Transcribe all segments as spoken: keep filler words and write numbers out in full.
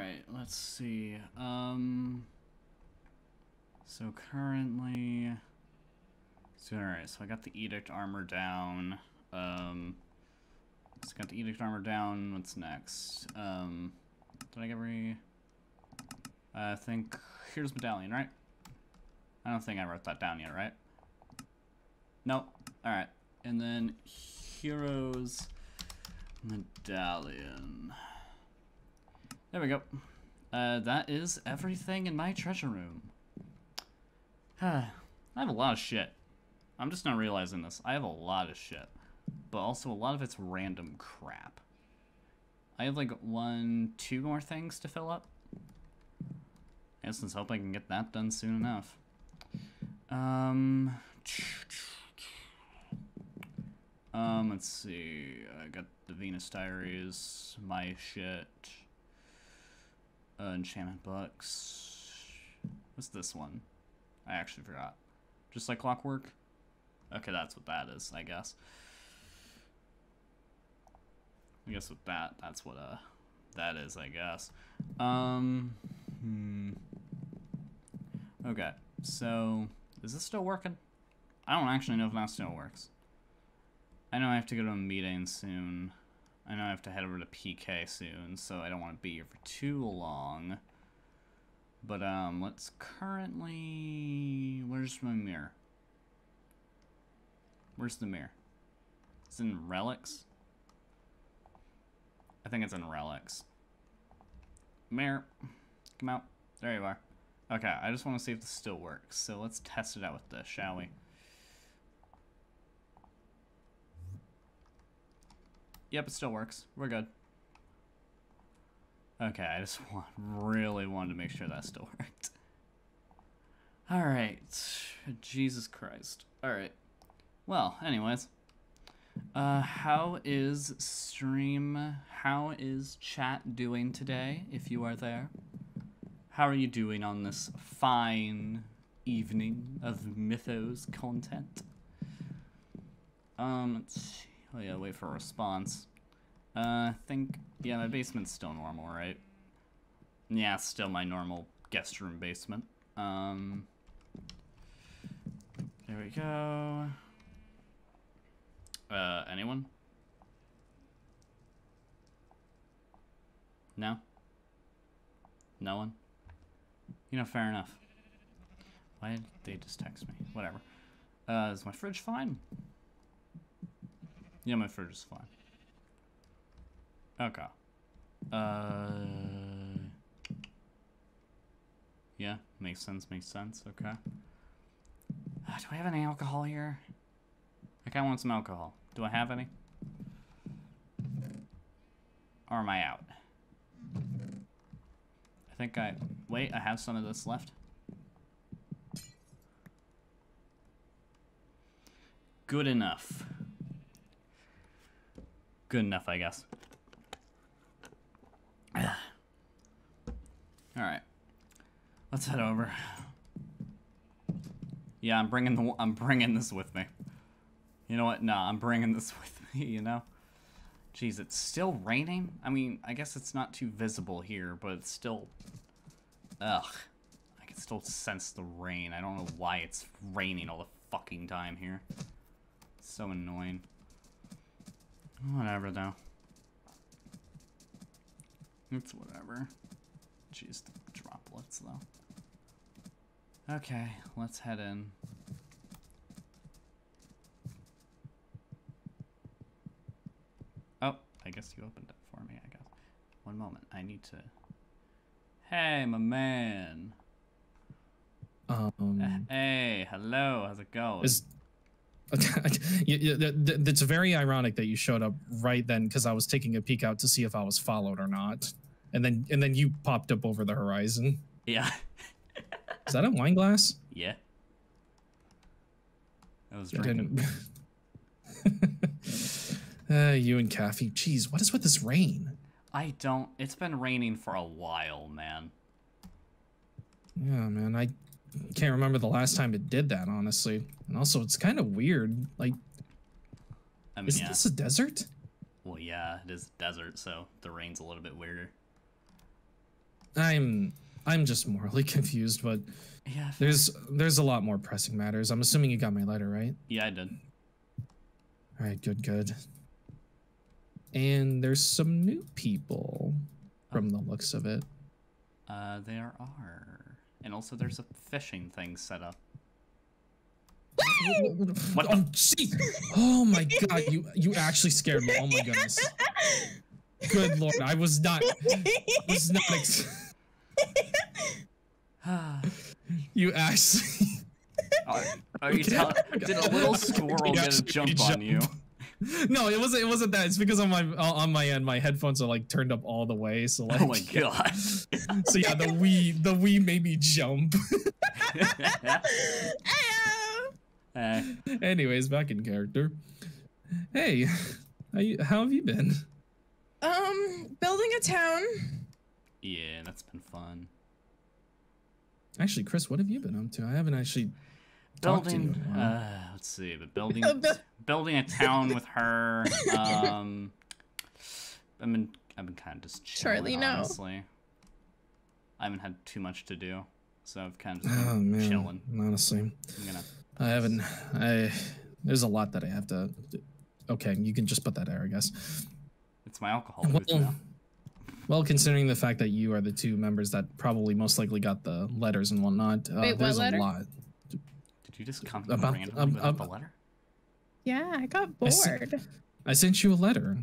Alright, let's see. Um, so currently... So alright, so I got the Edict armor down. Um, so I got the Edict armor down. What's next? Um, did I get re... I think... Here's Medallion, right? I don't think I wrote that down yet, right? Nope. Alright. And then Heroes Medallion. There we go. Uh, that is everything in my treasure room. I have a lot of shit. I'm just not realizing this. I have a lot of shit. But also a lot of it's random crap. I have like one, two more things to fill up. I guess let's hope I can get that done soon enough. Um, um, let's see. I got the Venus Diaries, my shit, uh, enchantment books. What's this one? I actually forgot. Just like clockwork? Okay, that's what that is, I guess. I guess with that, that's what, uh, that is, I guess. Um, hmm. Okay, so... Is this still working? I don't actually know if that still works. I know I have to go to a meeting soon. I know I have to head over to P K soon, so I don't want to be here for too long. But, um, let's currently... Where's my mirror? Where's the mirror? It's in Relics? I think it's in Relics. Mirror. Come out. There you are. Okay, I just want to see if this still works, so let's test it out with this, shall we? Yep, it still works. We're good. Okay, I just want, really wanted to make sure that still worked. Alright. Jesus Christ. Alright. Well, anyways. Uh, how is stream, how is chat doing today, if you are there? How are you doing on this fine evening of Mythos content? Um, let's see. Oh yeah, wait for a response. Uh, I think, yeah, my basement's still normal, right? Yeah, still my normal guest room basement. Um, there we go. Uh, anyone? No? No one? You know, fair enough. Why did they just text me? Whatever. Uh, is my fridge fine? Yeah, my fridge is fine. Okay. Uh. Yeah, makes sense, makes sense. Okay. Uh, do I have any alcohol here? I kinda want some alcohol. Do I have any? Or am I out? I think I... Wait, I have some of this left. Good enough. Good enough, I guess. Alright. Let's head over. Yeah, I'm bringing the, I'm bringing this with me. You know what? Nah, I'm bringing this with me, you know? Jeez, it's still raining? I mean, I guess it's not too visible here, but it's still... Ugh. I can still sense the rain. I don't know why it's raining all the fucking time here. It's so annoying. Whatever, though. It's whatever. Jeez, the droplets, though. Okay, let's head in. I guess you opened it for me, I guess. One moment, I need to... Hey, my man! Um... Hey, hello, how's it going? Is... It's very ironic that you showed up right then, because I was taking a peek out to see if I was followed or not. And then and then you popped up over the horizon. Yeah. Is that a wine glass? Yeah. I was drinking. I didn't... Uh, you and Kathy. Jeez, what is with this rain? I don't... It's been raining for a while, man. Yeah, man. I can't remember the last time it did that, honestly. And also, it's kind of weird. Like, I mean, isn't yeah. this a desert? Well, yeah, it is a desert, so the rain's a little bit weirder. I'm I'm just morally confused, but yeah, there's there's a lot more pressing matters. I'm assuming you got my letter, right? Yeah, I did. All right, good, good. And there's some new people from oh. the looks of it. Uh, there are. And also there's a fishing thing set up. What oh, jeez! Oh my god, you you actually scared me. Oh my goodness. Good lord, I was not I was not ex You actually Are, are you telling did a little squirrel get a jump jumped. on you? No, it wasn't. It wasn't that. It's because on my on my end, my headphones are like turned up all the way. So like, oh my god. So yeah, the Wii the Wii made me jump. uh, Anyways, back in character. Hey, how, you, how have you been? Um, building a town. Yeah, that's been fun. Actually, Chris, what have you been up to? I haven't actually. Building, uh, let's see, but building, building a town with her. Um, I've been, I've been kind of just chilling, Charlie, no. honestly. I haven't had too much to do, so I've kind of just been oh, man. chilling. Honestly, I'm gonna I haven't. I there's a lot that I have to. Do. Okay, you can just put that there, I guess. It's my alcohol. Well, booth now. Well, considering the fact that you are the two members that probably most likely got the letters and whatnot, uh, Wait, there's what letter? a lot. You just come about, randomly um, without um, the letter? Yeah, I got bored. I sent, I sent you a letter.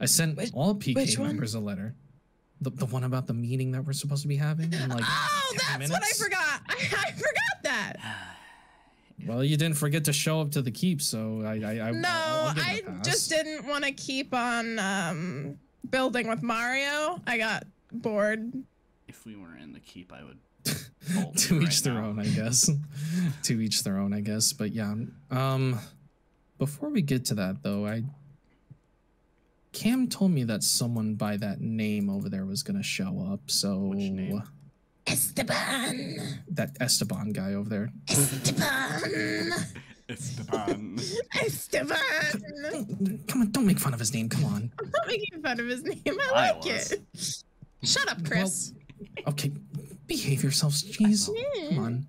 I sent which, all P K members a letter. The the one about the meeting that we're supposed to be having in like Oh, that's minutes. what I forgot. I, I forgot that. Well, you didn't forget to show up to the keep, so I I, I No, I'll, I'll I just didn't want to keep on um building with Mario. I got bored. If we were in the keep, I would to each their own, I guess. To each their own, I guess. But yeah. Um, before we get to that, though, I Cam told me that someone by that name over there was gonna show up. So which name? Esteban. That Esteban guy over there. Esteban. Esteban. Esteban. Come on! Don't make fun of his name. Come on. I'm not making fun of his name. I, I like was. it. Shut up, Chris. Well, okay. Behave yourselves, jeez. Come on.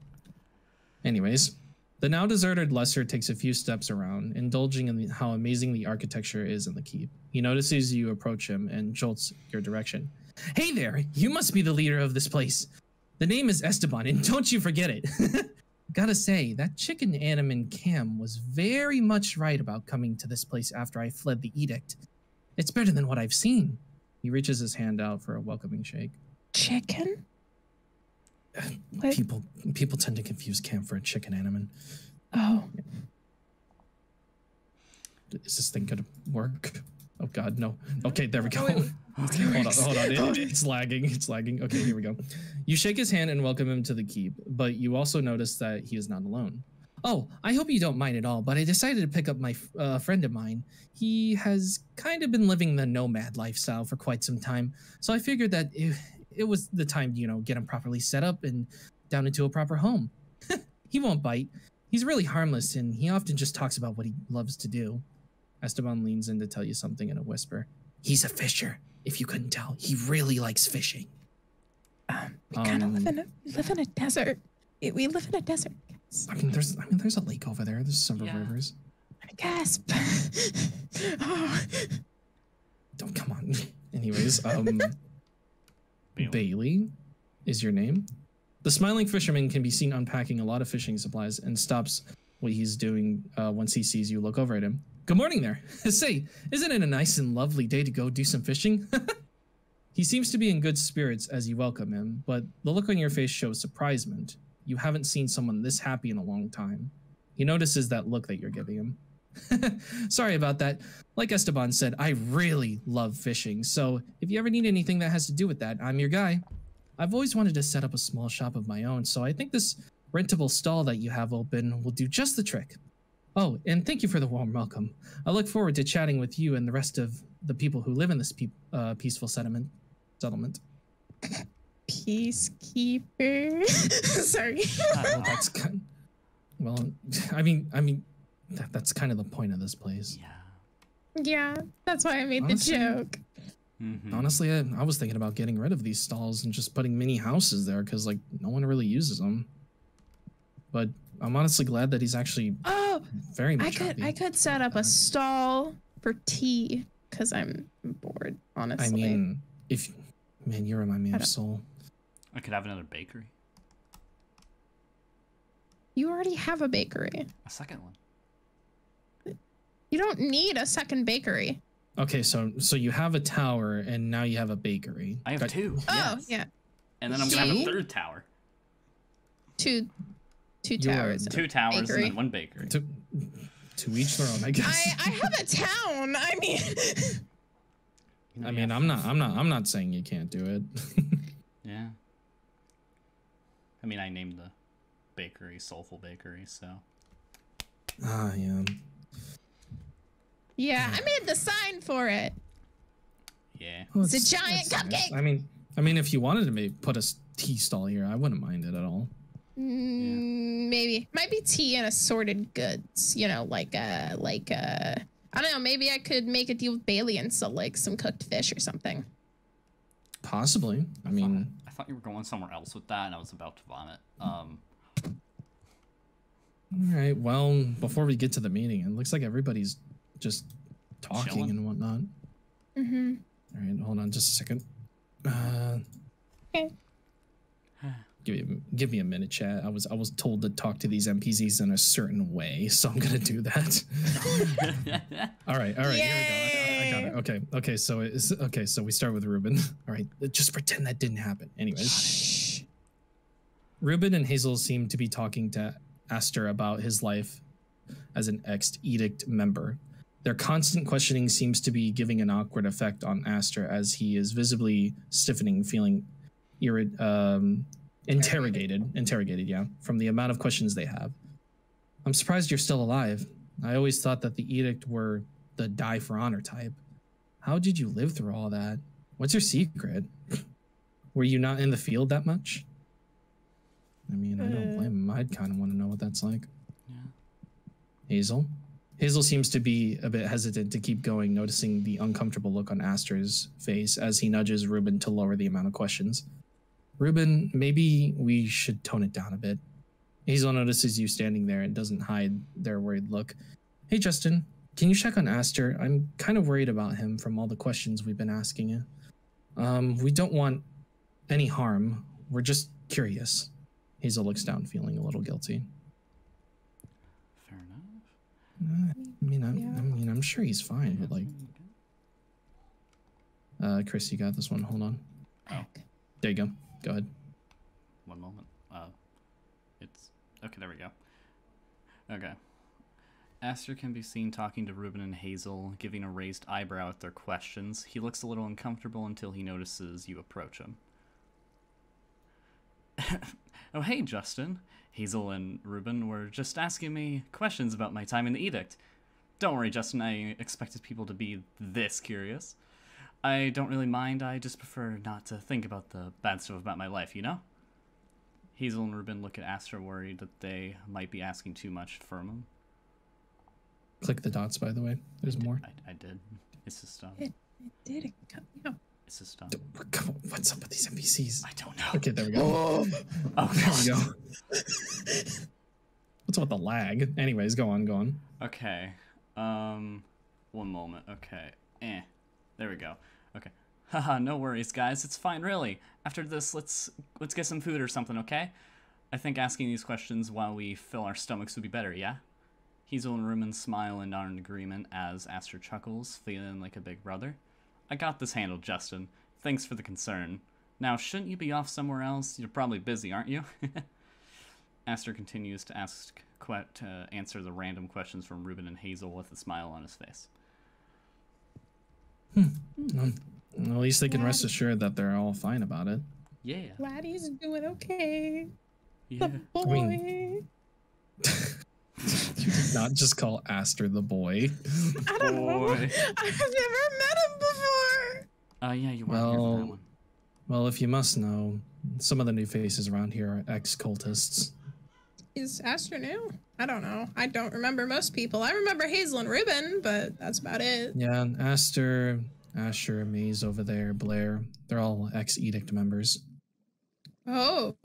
Anyways, the now deserted lesser takes a few steps around, indulging in the, how amazing the architecture is in the keep. He notices you approach him and jolts your direction. Hey there, you must be the leader of this place. The name is Esteban, and don't you forget it. Gotta say, that chicken animan Cam was very much right about coming to this place after I fled the edict. It's better than what I've seen. He reaches his hand out for a welcoming shake. Chicken? What? People people tend to confuse Cam for a chicken animan. Oh. Is this thing gonna work? Oh god, no. Okay, there we go. Oh, okay, hold on, hold on. It, it's lagging, it's lagging. Okay, here we go. You shake his hand and welcome him to the keep, but you also notice that he is not alone. Oh, I hope you don't mind at all, but I decided to pick up my uh, friend of mine. He has kind of been living the nomad lifestyle for quite some time, so I figured that if it was the time, you know, get him properly set up and down into a proper home. He won't bite. He's really harmless, and he often just talks about what he loves to do. Esteban leans in to tell you something in a whisper. He's a fisher. If you couldn't tell, he really likes fishing. Um, we kind of um, live in a live in a desert. It, we live in a desert. I mean, there's I mean, there's a lake over there. There's several yeah. rivers. I guess. oh. Don't come on. Anyways, um. Bailey is your name. The smiling fisherman can be seen unpacking a lot of fishing supplies and stops what he's doing uh, once he sees you look over at him. Good morning there. Say, isn't it a nice and lovely day to go do some fishing? He seems to be in good spirits as you welcome him, but the look on your face shows surprisement. You haven't seen someone this happy in a long time. He notices that look that you're giving him. Sorry about that. Like Esteban said, I really love fishing, so if you ever need anything that has to do with that, I'm your guy. I've always wanted to set up a small shop of my own, so I think this rentable stall that you have open will do just the trick. Oh, and thank you for the warm welcome. I look forward to chatting with you and the rest of the people who live in this pe uh, peaceful settlement. settlement. Peacekeeper. Sorry. uh, that's kind of, well, I mean, I mean... That, that's kind of the point of this place. Yeah. Yeah, that's why I made Honestly, the joke. Mm-hmm. Honestly, I, I was thinking about getting rid of these stalls and just putting mini houses there because, like, no one really uses them. But I'm honestly glad that he's actually oh, very much I could happy. I could set up a stall for tea because I'm bored, honestly. I mean, if man, you remind me of Soul. I could have another bakery. You already have a bakery. A second one. You don't need a second bakery. Okay, so so you have a tower and now you have a bakery. I have two. Oh, yes. Yeah. And then I'm going to have a third tower. Two Two towers. Two towers bakery. And then one bakery. To, to each their own, I guess. I, I have a town. I mean you know, I mean I'm not I'm not I'm not saying you can't do it. Yeah. I mean I named the bakery Soulful Bakery, so ah yeah. Yeah, I made the sign for it. Yeah. Well, it's, it's a giant cupcake. Nice. I mean I mean if you wanted to maybe put a tea stall here, I wouldn't mind it at all. Yeah. Maybe might be tea and assorted goods, you know, like uh like uh I don't know, maybe I could make a deal with Bailey and sell like some cooked fish or something. Possibly. I, I mean thought, I thought you were going somewhere else with that and I was about to vomit. Um All right, well, before we get to the meeting, it looks like everybody's just talking chilling. And whatnot. Mm-hmm. All right, hold on just a second. Uh okay. Give me, give me a minute, chat. I was I was told to talk to these N P Cs in a certain way, so I'm gonna do that. all right, all right, Yay! Here we go. I, I got it. Okay, okay. So it's okay. So we start with Ruben. All right, just pretend that didn't happen. Anyways, shh. Ruben and Hazel seem to be talking to Aster about his life as an ex-Edict member. Their constant questioning seems to be giving an awkward effect on Aster as he is visibly stiffening, feeling irritated. Um, Interrogated, interrogated, yeah, from the amount of questions they have. I'm surprised you're still alive. I always thought that the Edict were the die for honor type. How did you live through all that? What's your secret? Were you not in the field that much? I mean, I don't blame him. I'd kind of want to know what that's like. Yeah. Hazel? Hazel seems to be a bit hesitant to keep going, noticing the uncomfortable look on Aster's face as he nudges Ruben to lower the amount of questions. Ruben, maybe we should tone it down a bit. Hazel notices you standing there and doesn't hide their worried look. Hey, Justin, can you check on Aster? I'm kind of worried about him from all the questions we've been asking you. Um, we don't want any harm. We're just curious. Hazel looks down, feeling a little guilty. Fair enough. Uh, I mean, I'm, yeah. I mean, I'm sure he's fine, but like... Uh, Chris, you got this one. Hold on. Oh. There you go. Go ahead. One moment. Uh, it's okay. There we go. Okay. Aster can be seen talking to Ruben and Hazel, giving a raised eyebrow at their questions. He looks a little uncomfortable until he notices you approach him. Oh, hey, Justin. Hazel and Ruben were just asking me questions about my time in the Edict. Don't worry, Justin. I expected people to be this curious. I don't really mind, I just prefer not to think about the bad stuff about my life, you know? Hazel and Ruben look at Aster, worried that they might be asking too much from him. Click the dots, by the way. There's I more. Did, I, I did. It's just, um... It, it did, it cut me off. It's just, um... Come on, what's up with these N P Cs? I don't know. Okay, there we go. Oh, oh there we go. What's with the lag? Anyways, go on, go on. Okay. Um, one moment. Okay. Eh. There we go. Okay. Haha, no worries, guys. It's fine, really. After this, let's let's get some food or something, okay? I think asking these questions while we fill our stomachs would be better, yeah? Hazel and Ruben smile and nod in agreement as Aster chuckles, feeling like a big brother. I got this handled, Justin. Thanks for the concern. Now, shouldn't you be off somewhere else? You're probably busy, aren't you? Aster continues to ask to answer the random questions from Ruben and Hazel with a smile on his face. Hmm. Um, at least they can rest assured that they're all fine about it. Yeah. Laddie's doing okay. Yeah. The boy. I mean, you did not just call Aster the boy. I don't boy. know. I've never met him before. Oh, uh, yeah, you weren't well, here for that one. Well, if you must know, some of the new faces around here are ex-cultists. Is Aster new? I don't know. I don't remember most people. I remember Hazel and Ruben, but that's about it. Yeah, Aster Asher, Maze over there, Blair. They're all ex-Edict members. Oh.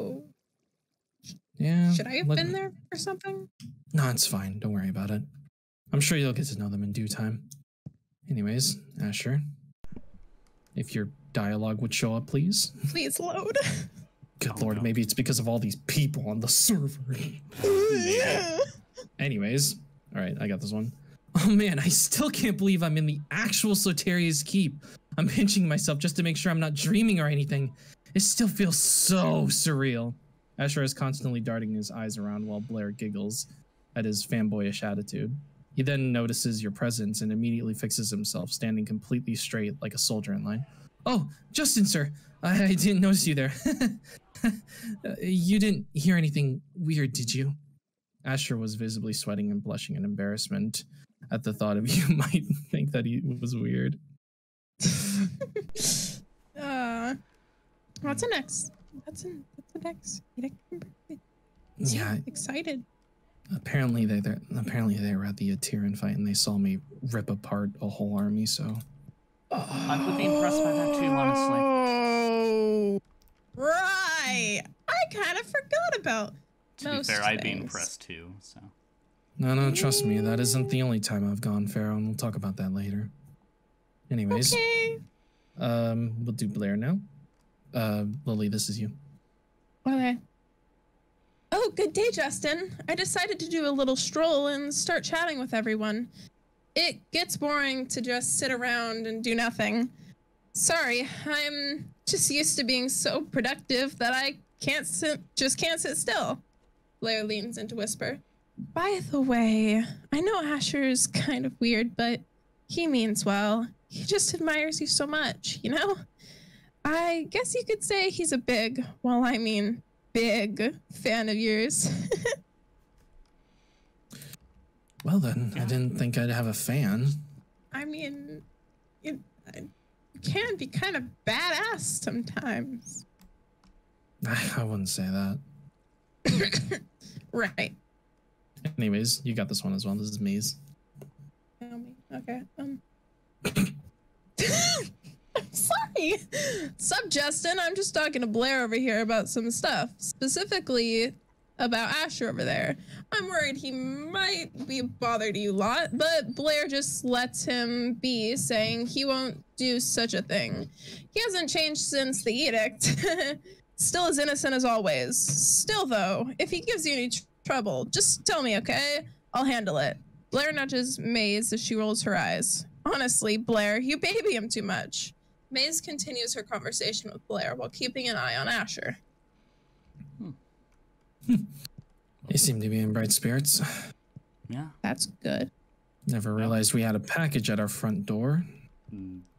Yeah. Should I have let... been there or something? No, it's fine. Don't worry about it. I'm sure you'll get to know them in due time. Anyways, Asher, if your dialogue would show up, please. Please load. Good oh, lord, no. Maybe it's because of all these people on the server. Yeah. Anyways, all right, I got this one. Oh man, I still can't believe I'm in the actual Soteria's Keep. I'm pinching myself just to make sure I'm not dreaming or anything. It still feels so surreal. Asher is constantly darting his eyes around while Blair giggles at his fanboyish attitude. He then notices your presence and immediately fixes himself, standing completely straight like a soldier in line. Oh, Justin, sir. I, I didn't notice you there. You didn't hear anything weird, did you? Asher was visibly sweating and blushing in embarrassment at the thought of you might think that he was weird. uh, what's the next? What's in, what's the next? Yeah, excited. Apparently they they're apparently they were at the Aetirin fight and they saw me rip apart a whole army. So oh. I would be impressed by that too, honestly. Oh, right. I kind of forgot about. To most be fair, things. I'd be impressed too. So. No, no, trust me. That isn't the only time I've gone feral, and we'll talk about that later. Anyways, okay. um, we'll do Blair now. Uh, Lily, this is you. Okay. Oh, good day, Justin. I decided to do a little stroll and start chatting with everyone. It gets boring to just sit around and do nothing. Sorry, I'm just used to being so productive that I can't sit, just can't sit still. Blair leans in to whisper. By the way, I know Asher's kind of weird, but he means well. He just admires you so much, you know? I guess you could say he's a big, well, I mean, big fan of yours. Well then, yeah. I didn't think I'd have a fan. I mean, it, it can be kind of badass sometimes. I wouldn't say that. Right. Anyways, you got this one as well. This is Maze. Okay. Um. I'm sorry. Sup, Justin? I'm just talking to Blair over here about some stuff, specifically about Asher over there. I'm worried he might be a bother to you lot, but Blair just lets him be, saying he won't do such a thing. He hasn't changed since the edict. Still as innocent as always. Still, though, if he gives you any tr trouble, just tell me, okay? I'll handle it. Blair nudges Maze as she rolls her eyes. Honestly, Blair, you baby him too much. Maze continues her conversation with Blair while keeping an eye on Asher. Hmm. They seem to be in bright spirits. Yeah. That's good. Never realized we had a package at our front door.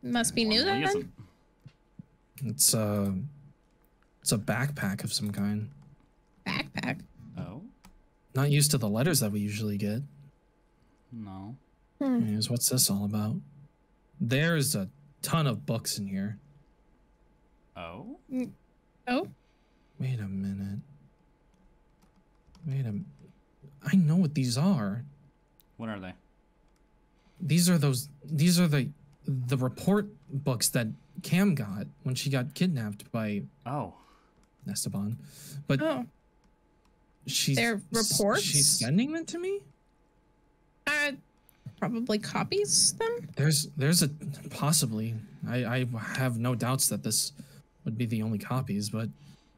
Must be new then. Isn't. It's a, it's a backpack of some kind. Backpack? Oh. Not used to the letters that we usually get. No. Hmm. Anyways, what's this all about? There's a ton of books in here. Oh? Oh? Wait a minute. Wait a minute. I know what these are. What are they? These are those. These are the the report books that Cam got when she got kidnapped by oh Esteban. But oh. she's their reports. She's sending them to me. Uh, probably copies them. There's, there's a possibly. I, I have no doubts that this would be the only copies, but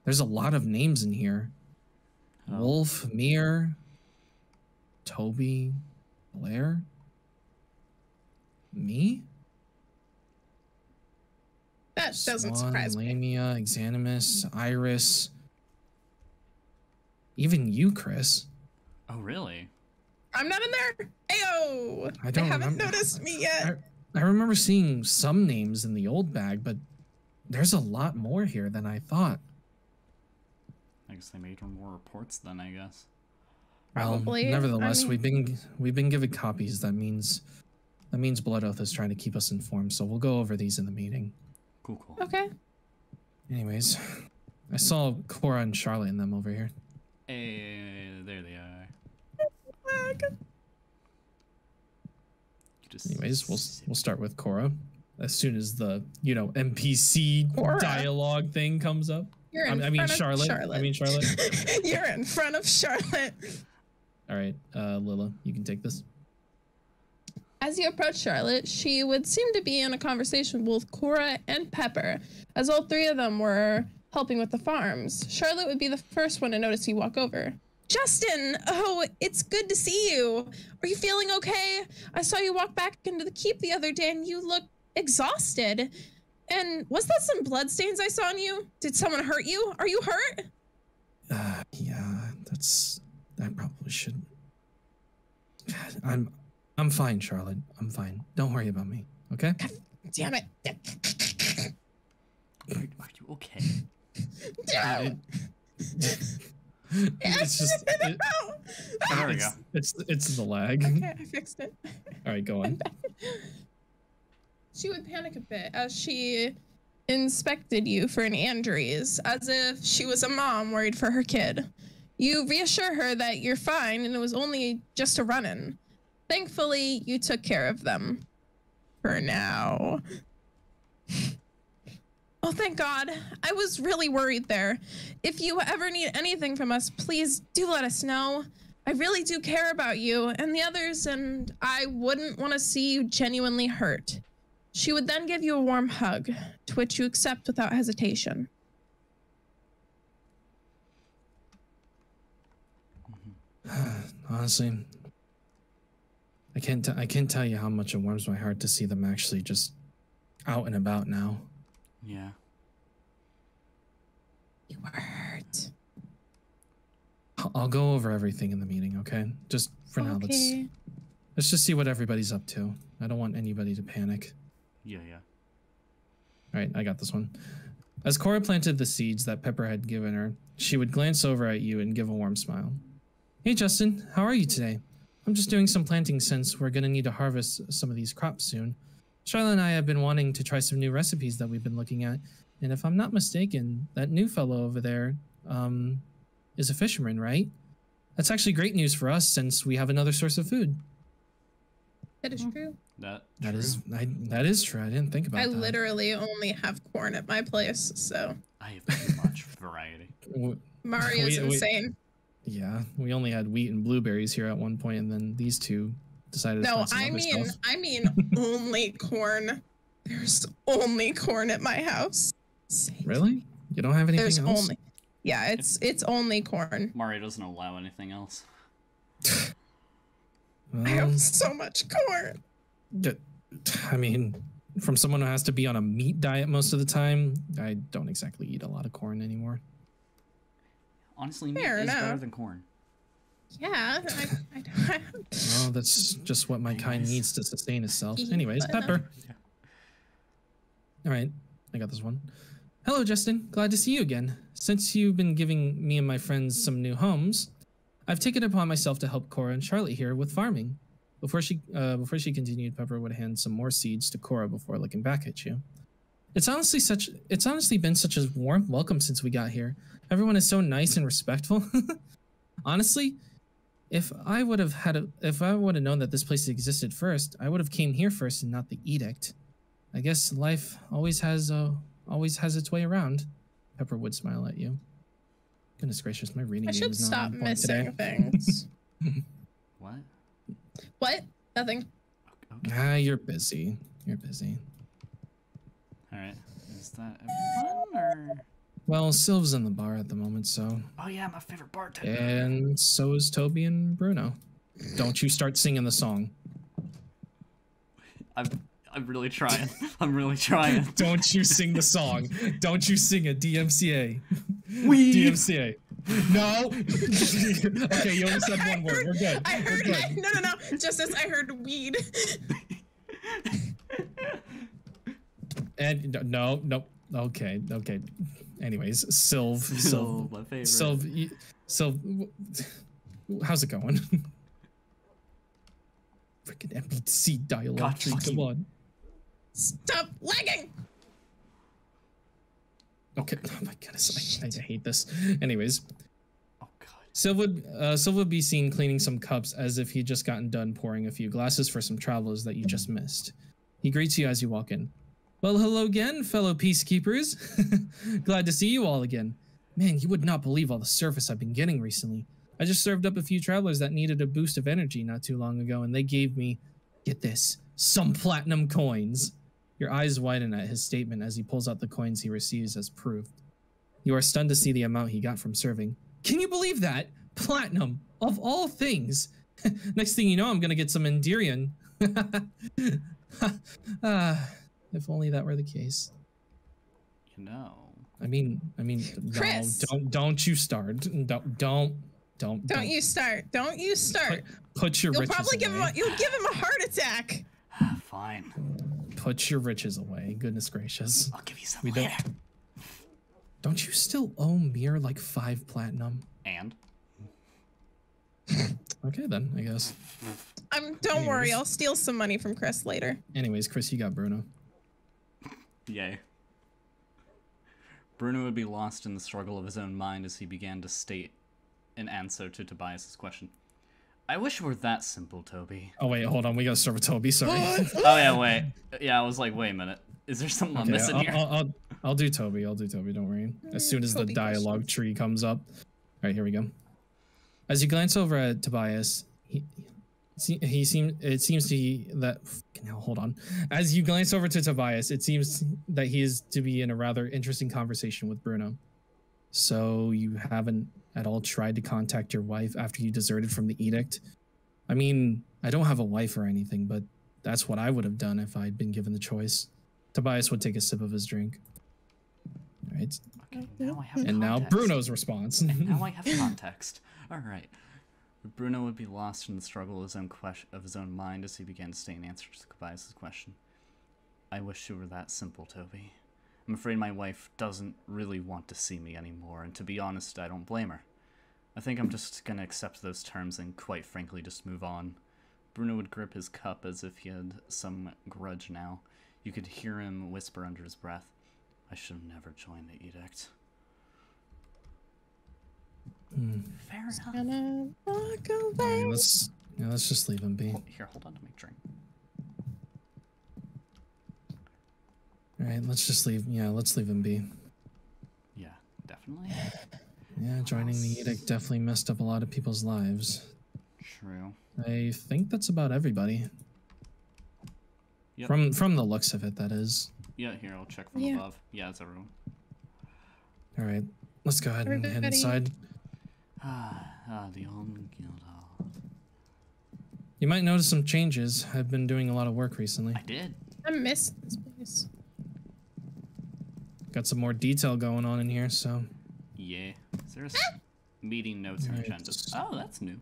there's a lot of names in here. Oh. Wolf, Mir, Toby, Blair, me. That Swan, doesn't surprise me. Lamia, Exanimus, Iris, even you, Chris. Oh, really? I'm not in there. Ayo! I don't, they haven't I'm, noticed me yet. I, I remember seeing some names in the old bag, but there's a lot more here than I thought. I guess they made more reports then, I guess. Probably. Well, nevertheless, I mean... we've been we've been given copies. That means that means Blood Oath is trying to keep us informed. So we'll go over these in the meeting. Cool, cool. Okay. Anyways, I saw Cora and Charlotte in them over here. Hey, there they are. Anyways, we'll we'll start with Cora. as soon as the, you know, N P C Aura. dialogue thing comes up. You're in I, I mean, front Charlotte. Of Charlotte. I mean, Charlotte. You're in front of Charlotte. All right, uh, Lila, you can take this. As you approach Charlotte, she would seem to be in a conversation with both Cora and Pepper, as all three of them were helping with the farms. Charlotte would be the first one to notice you walk over. Justin, oh, it's good to see you. Are you feeling okay? I saw you walk back into the keep the other day and you looked exhausted. And was that some bloodstains I saw on you? Did someone hurt you? Are you hurt? Uh, yeah, that's, I probably shouldn't. I'm, I'm fine, Charlotte. I'm fine. Don't worry about me, okay? God damn it. Are you okay? No. It's just it, there we go. It's, it's it's the lag. Okay, I fixed it. All right, go on. She would panic a bit as she inspected you for an Andres, as if she was a mom worried for her kid. You reassure her that you're fine and it was only just a run-in. Thankfully, you took care of them. For now. Oh, thank God. I was really worried there. If you ever need anything from us, please do let us know. I really do care about you and the others, and I wouldn't want to see you genuinely hurt. She would then give you a warm hug, to which you accept without hesitation. Honestly, I can't, t- I can't tell you how much it warms my heart to see them actually just out and about now. Yeah. You were hurt. I'll go over everything in the meeting, okay? Just for okay. now, let's let's just see what everybody's up to. I don't want anybody to panic. Yeah, yeah. All right, I got this one. As Cora planted the seeds that Pepper had given her, she would glance over at you and give a warm smile. Hey, Justin, how are you today? I'm just doing some planting since we're gonna need to harvest some of these crops soon. Charlotte and I have been wanting to try some new recipes that we've been looking at, and if I'm not mistaken, that new fellow over there um, is a fisherman, right? That's actually great news for us since we have another source of food. That is true. That, that true. is I, that is true. I didn't think about I that. I literally only have corn at my place, so. I have too much variety. Mario's we, insane. We, yeah, we only had wheat and blueberries here at one point, and then these two. No, I mean, stuff. I mean, only corn. There's only corn at my house. Really? You don't have anything There's else? Only, yeah, it's it's only corn. Mario doesn't allow anything else. um, I have so much corn. I mean, from someone who has to be on a meat diet most of the time, I don't exactly eat a lot of corn anymore. Honestly, meat Fair is enough. better than corn. Yeah, I, I don't. Well, that's just what my kind needs to sustain itself. Anyways, Pepper. All right, I got this one. Hello, Justin. Glad to see you again. Since you've been giving me and my friends some new homes, I've taken it upon myself to help Cora and Charlotte here with farming. Before she, uh, before she continued, Pepper would hand some more seeds to Cora before looking back at you. It's honestly such. It's honestly been such a warm welcome since we got here. Everyone is so nice and respectful. Honestly. If I would have had a, if I would have known that this place existed first, I would have came here first and not the Edict. I guess life always has a, always has its way around. Pepper would smile at you. Goodness gracious, my reading. I should is stop not missing things. What? What? Nothing. Okay. Ah, you're busy. You're busy. All right. Is that everyone or? Well, Sylve's in the bar at the moment, so... Oh, yeah, my favorite bartender. And so is Toby and Bruno. Don't you start singing the song. I'm, I'm really trying. I'm really trying. Don't you sing the song. Don't you sing it, D M C A. We D M C A. No. Okay, you only said one heard, word. We're good. I heard... Good. I, no, no, no. Just as I heard weed. And no, no. Okay, okay. Anyways, Sylve, Sylve, oh, my favorite. Sylve, you, Sylve, how's it going? Freaking N P C dialogue. God, come on. Stop lagging! Okay, oh my goodness, I, I hate this. Anyways, oh, God. Sylve would, uh, Sylve would be seen cleaning some cups as if he'd just gotten done pouring a few glasses for some travelers that you just missed. He greets you as you walk in. Well, hello again, fellow peacekeepers. Glad to see you all again. Man, you would not believe all the surface I've been getting recently. I just served up a few travelers that needed a boost of energy not too long ago, and they gave me, get this, some platinum coins. Your eyes widen at his statement as he pulls out the coins he receives as proof. You are stunned to see the amount he got from serving. Can you believe that? Platinum, of all things. Next thing you know, I'm going to get some Endirion. uh, if only that were the case. You know. I mean, I mean, Chris. No, don't, don't you start. Don't, don't. Don't, don't don't you start. Don't you start. Put, put your you'll riches probably give away. Him a, you'll give him a heart attack. Fine. Put your riches away. Goodness gracious. I'll give you some we later. Don't, don't you still owe Mir like five platinum? And? Okay then, I guess. Um, don't Anyways. worry. I'll steal some money from Chris later. Anyways, Chris, you got Bruno. Yay. Bruno would be lost in the struggle of his own mind as he began to state an answer to Tobias's question. I wish it were that simple, Toby. Oh wait, hold on, we gotta start with Toby. Sorry. Oh yeah, wait. Yeah, I was like, wait a minute. Is there something okay, I'm missing I'll, here? I'll, I'll, I'll do Toby. I'll do Toby. Don't worry. As soon as Toby the dialogue questions. tree comes up. All right, here we go. As you glance over at Tobias, he he seems it seems to he, that now hold on. As you glance over to Tobias, it seems that he is to be in a rather interesting conversation with Bruno. So you haven't at all tried to contact your wife after you deserted from the edict? I mean, I don't have a wife or anything, but that's what I would have done if I'd been given the choice. Tobias would take a sip of his drink. All right. Okay, now I have and context. now Bruno's response. And now I have context. All right. Bruno would be lost in the struggle of his own question of his own mind as he began to state an answer to Tobias's question. I wish it were that simple, Toby. I'm afraid my wife doesn't really want to see me anymore, and to be honest, I don't blame her. I think I'm just gonna accept those terms and, quite frankly, just move on. Bruno would grip his cup as if he had some grudge now. You could hear him whisper under his breath, I should have never joined the edict. Mm. Fair enough. Walk away. Right, let's, yeah, let's just leave him be. Hold, here, hold on to my drink. All right, let's just leave. Yeah, let's leave him be. Yeah, definitely. Yeah, joining the edict definitely messed up a lot of people's lives. True. I think that's about everybody. Yep. From from the looks of it, that is. Yeah, here, I'll check from yeah. above. Yeah, it's everyone. All right, let's go ahead everybody. and head inside. Ah, ah, the old guild hall. You might notice some changes. I've been doing a lot of work recently. I did. I missed this place. Got some more detail going on in here, so. Yeah. Is there a ah! meeting notes and agendas? Right. Oh, that's new.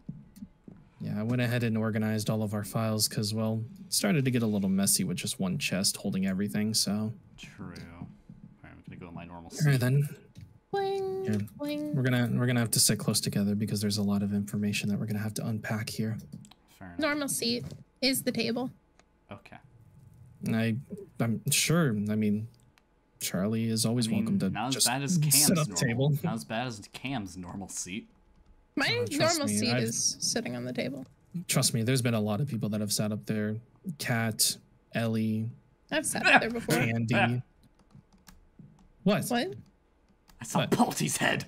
Yeah, I went ahead and organized all of our files because, well, it started to get a little messy with just one chest holding everything, so. True. All right, I'm gonna go in my normal. All right then. Bling, yeah. bling. We're gonna we're gonna have to sit close together because there's a lot of information that we're gonna have to unpack here. Fair enough. Normal seat is the table. Okay. I I'm sure. I mean. Charlie is always I mean, welcome to not just as bad as sit up normal. table. Not as bad as Cam's normal seat. My oh, normal me, seat I've, is sitting on the table. Trust me, there's been a lot of people that have sat up there. Kat, Ellie. I've sat up there before. Andy. What? What? I saw what? Palty's head.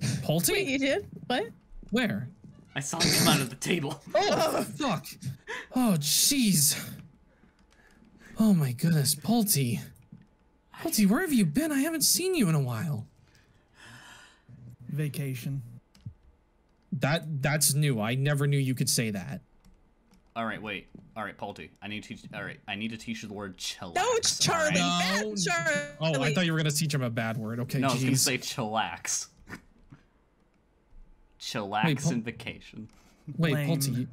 Palty? Wait, you did? What? Where? I saw him come out of the table. Oh, fuck. Oh, jeez. Oh, my goodness. Palty. Palty, where have you been? I haven't seen you in a while. Vacation. That that's new. I never knew you could say that. All right, wait. All right, Palty. I need to. All right, I need to teach you the word chillax. No, it's Charlie. Right? No. Charlie. Oh, I thought you were gonna teach him a bad word. Okay. No, geez. I was gonna say chillax. Chillax wait, and vacation. Wait, lame. Palty.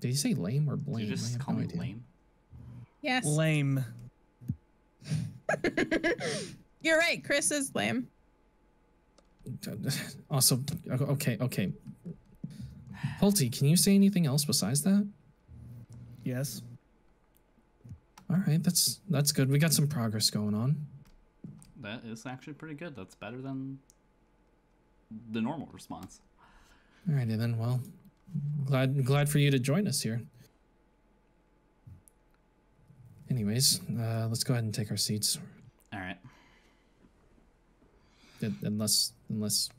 Did he say lame or blame? Did you just call no me idea. lame? Yes. Lame. You're right, Chris is lame. Also, okay, okay. Palty, can you say anything else besides that? Yes. All right, that's that's good. We got some progress going on. That is actually pretty good. That's better than the normal response. All righty then. Well, glad glad for you to join us here. Anyways, uh, let's go ahead and take our seats. All right. Unless, unless,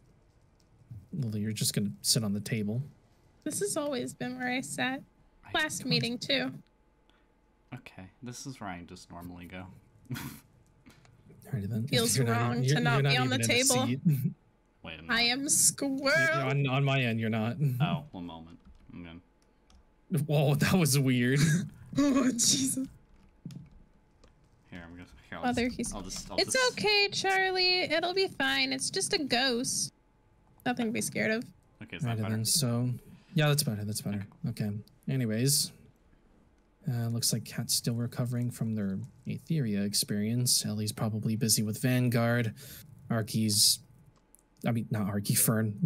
Lily, you're just gonna sit on the table. This has always been where I sat. Last I meeting too. Okay, this is where I just normally go. Alrighty then. Feels you're wrong not, you're, to not, not be on the table. Wait a minute. I am squirrel. On, on my end, you're not. Oh, one moment. I'm gonna... Whoa, that was weird. Oh, Jesus. Here, I'm gonna. Here, I'll Mother, just, he's... I'll just, I'll it's just... okay, Charlie. It'll be fine. It's just a ghost. Nothing to be scared of. Okay, is that better? Then, so, yeah, that's better. That's better. Okay. okay. Anyways, uh, looks like Kat's still recovering from their Aetheria experience. Ellie's probably busy with Vanguard. Arky's, I mean, not Arky, Fern.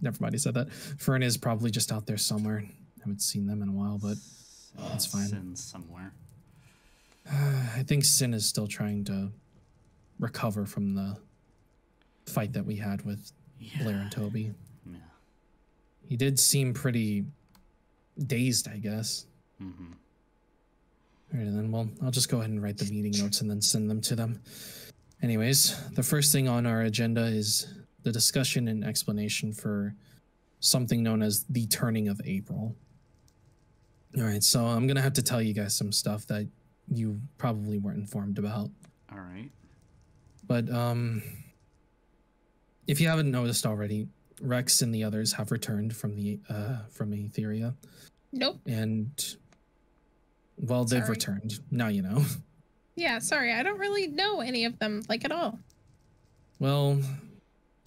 Never mind, I said that. Fern is probably just out there somewhere. Haven't seen them in a while, but uh, that's fine. Sin somewhere. Uh, I think Sin is still trying to recover from the fight that we had with yeah. Blair and Toby. Yeah. He did seem pretty dazed, I guess. Mm-hmm. All right, then, well, I'll just go ahead and write the meeting notes and then send them to them. Anyways, the first thing on our agenda is the discussion and explanation for something known as the Turning of April. All right, so I'm going to have to tell you guys some stuff that you probably weren't informed about. All right. But um, if you haven't noticed already, Rex and the others have returned from the uh, from Aetheria. Nope. And, well, they've sorry. returned. Now you know. Yeah, sorry. I don't really know any of them, like, at all. Well,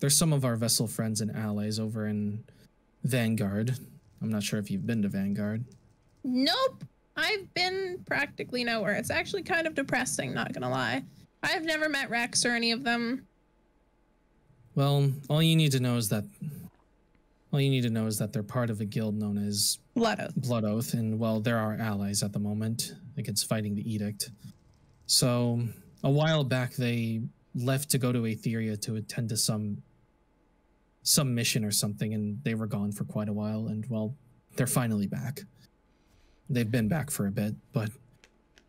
there's some of our vessel friends and allies over in Vanguard. I'm not sure if you've been to Vanguard. Nope. I've been practically nowhere. It's actually kind of depressing, not gonna lie. I've never met Rex or any of them. Well, all you need to know is that... All you need to know is that they're part of a guild known as Blood Oath. Blood Oath, and well, they're our allies at the moment against fighting the Edict. So a while back, they left to go to Aetheria to attend to some some mission or something, and they were gone for quite a while. And well, they're finally back. They've been back for a bit, but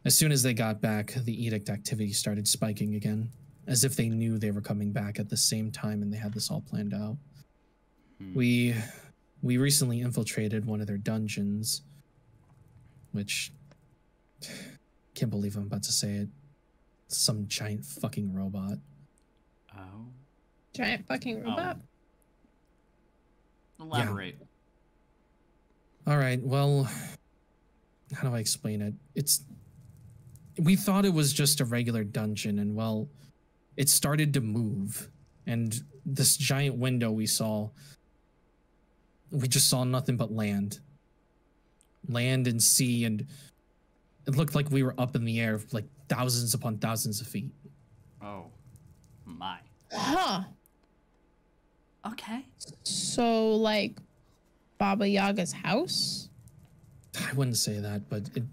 as soon as they got back, the Edict activity started spiking again, as if they knew they were coming back at the same time, and they had this all planned out. We we recently infiltrated one of their dungeons, which, can't believe I'm about to say it, some giant fucking robot. Oh. Giant fucking robot? Oh. Elaborate. Yeah. All right, well, how do I explain it? It's, we thought it was just a regular dungeon, and well, it started to move, and this giant window we saw... We just saw nothing but land. Land and sea, and it looked like we were up in the air like thousands upon thousands of feet. Oh. My. Huh. Okay. So, like, Baba Yaga's house? I wouldn't say that, but it,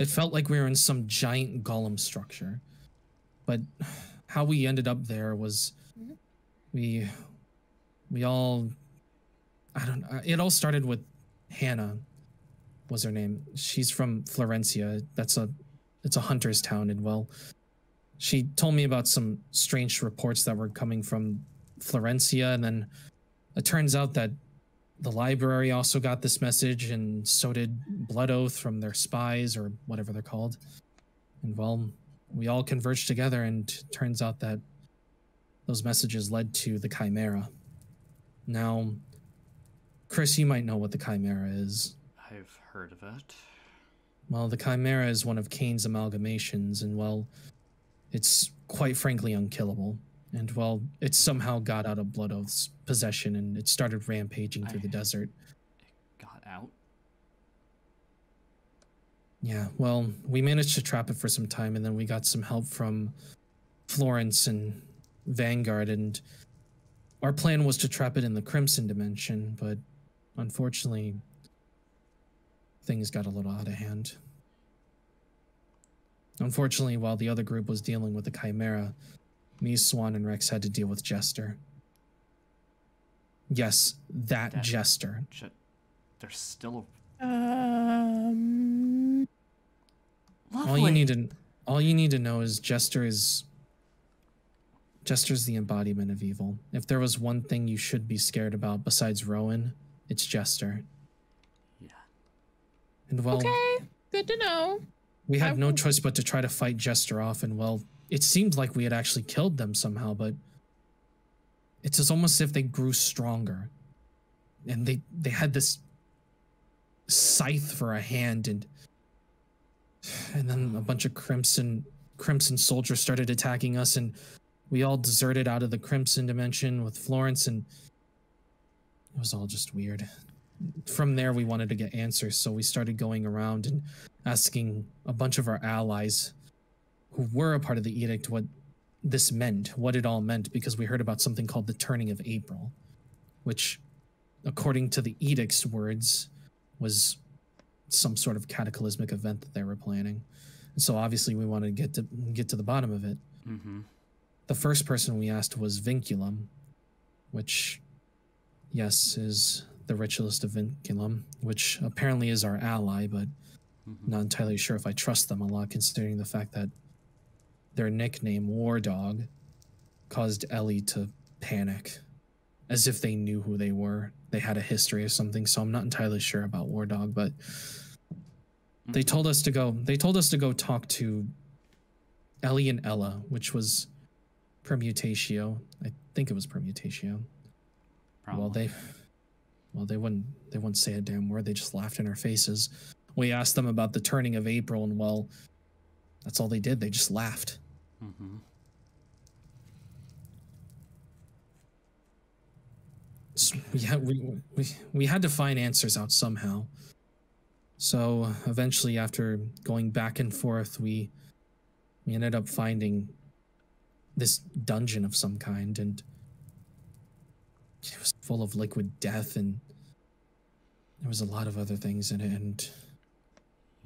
it felt like we were in some giant golem structure. But how we ended up there was we, we all... I don't know. It all started with Hannah, was her name. She's from Florencia. That's a, it's a hunter's town, and well, she told me about some strange reports that were coming from Florencia, and then it turns out that the library also got this message, and so did Blood Oath from their spies or whatever they're called. And well, we all converged together, and it turns out that those messages led to the Chimera. Now, Chris, you might know what the Chimera is. I've heard of it. Well, the Chimera is one of Kane's amalgamations, and well, it's quite frankly unkillable. And well, it somehow got out of Blood Oath's possession, and it started rampaging through I... the desert. It got out? Yeah, well, we managed to trap it for some time, and then we got some help from Florence and Vanguard, and our plan was to trap it in the Crimson Dimension, but unfortunately, things got a little out of hand. Unfortunately, while the other group was dealing with the Chimera, me, Swan, and Rex had to deal with Jester. Yes, that, that Jester. J- there's still a... Um... Lovely. All you need to all you need to know is Jester is Jester's the embodiment of evil. If there was one thing you should be scared about besides Rowan, it's Jester. Yeah. And well, okay, good to know. We had I no choice but to try to fight Jester off, and well, it seemed like we had actually killed them somehow, but it's as almost as if they grew stronger. And they, they had this scythe for a hand, and and then a bunch of crimson crimson soldiers started attacking us, and we all deserted out of the Crimson Dimension with Florence, and it was all just weird. From there, we wanted to get answers, so we started going around and asking a bunch of our allies who were a part of the Edict what this meant, what it all meant, because we heard about something called the Turning of April, which, according to the Edict's words, was some sort of cataclysmic event that they were planning. And so obviously we wanted to get to, get to the bottom of it. Mm-hmm. The first person we asked was Vinculum, which, yes, is the Ritualist of Vinculum, which apparently is our ally, but mm-hmm. not entirely sure if I trust them a lot, considering the fact that their nickname, War Dog, caused Ellie to panic, as if they knew who they were. They had a history or something, so I'm not entirely sure about War Dog, but mm-hmm. they told us to go, they told us to go talk to Ellie and Ella, which was Permutatio. I think it was Permutatio. Probably. Well, they... Well, they wouldn't, they wouldn't say a damn word. They just laughed in our faces. We asked them about the Turning of April, and well, that's all they did. They just laughed. Mm-hmm. So, yeah, we, we, we had to find answers out somehow. So eventually, after going back and forth, we, we ended up finding this dungeon of some kind, and it was full of liquid death, and there was a lot of other things in it, and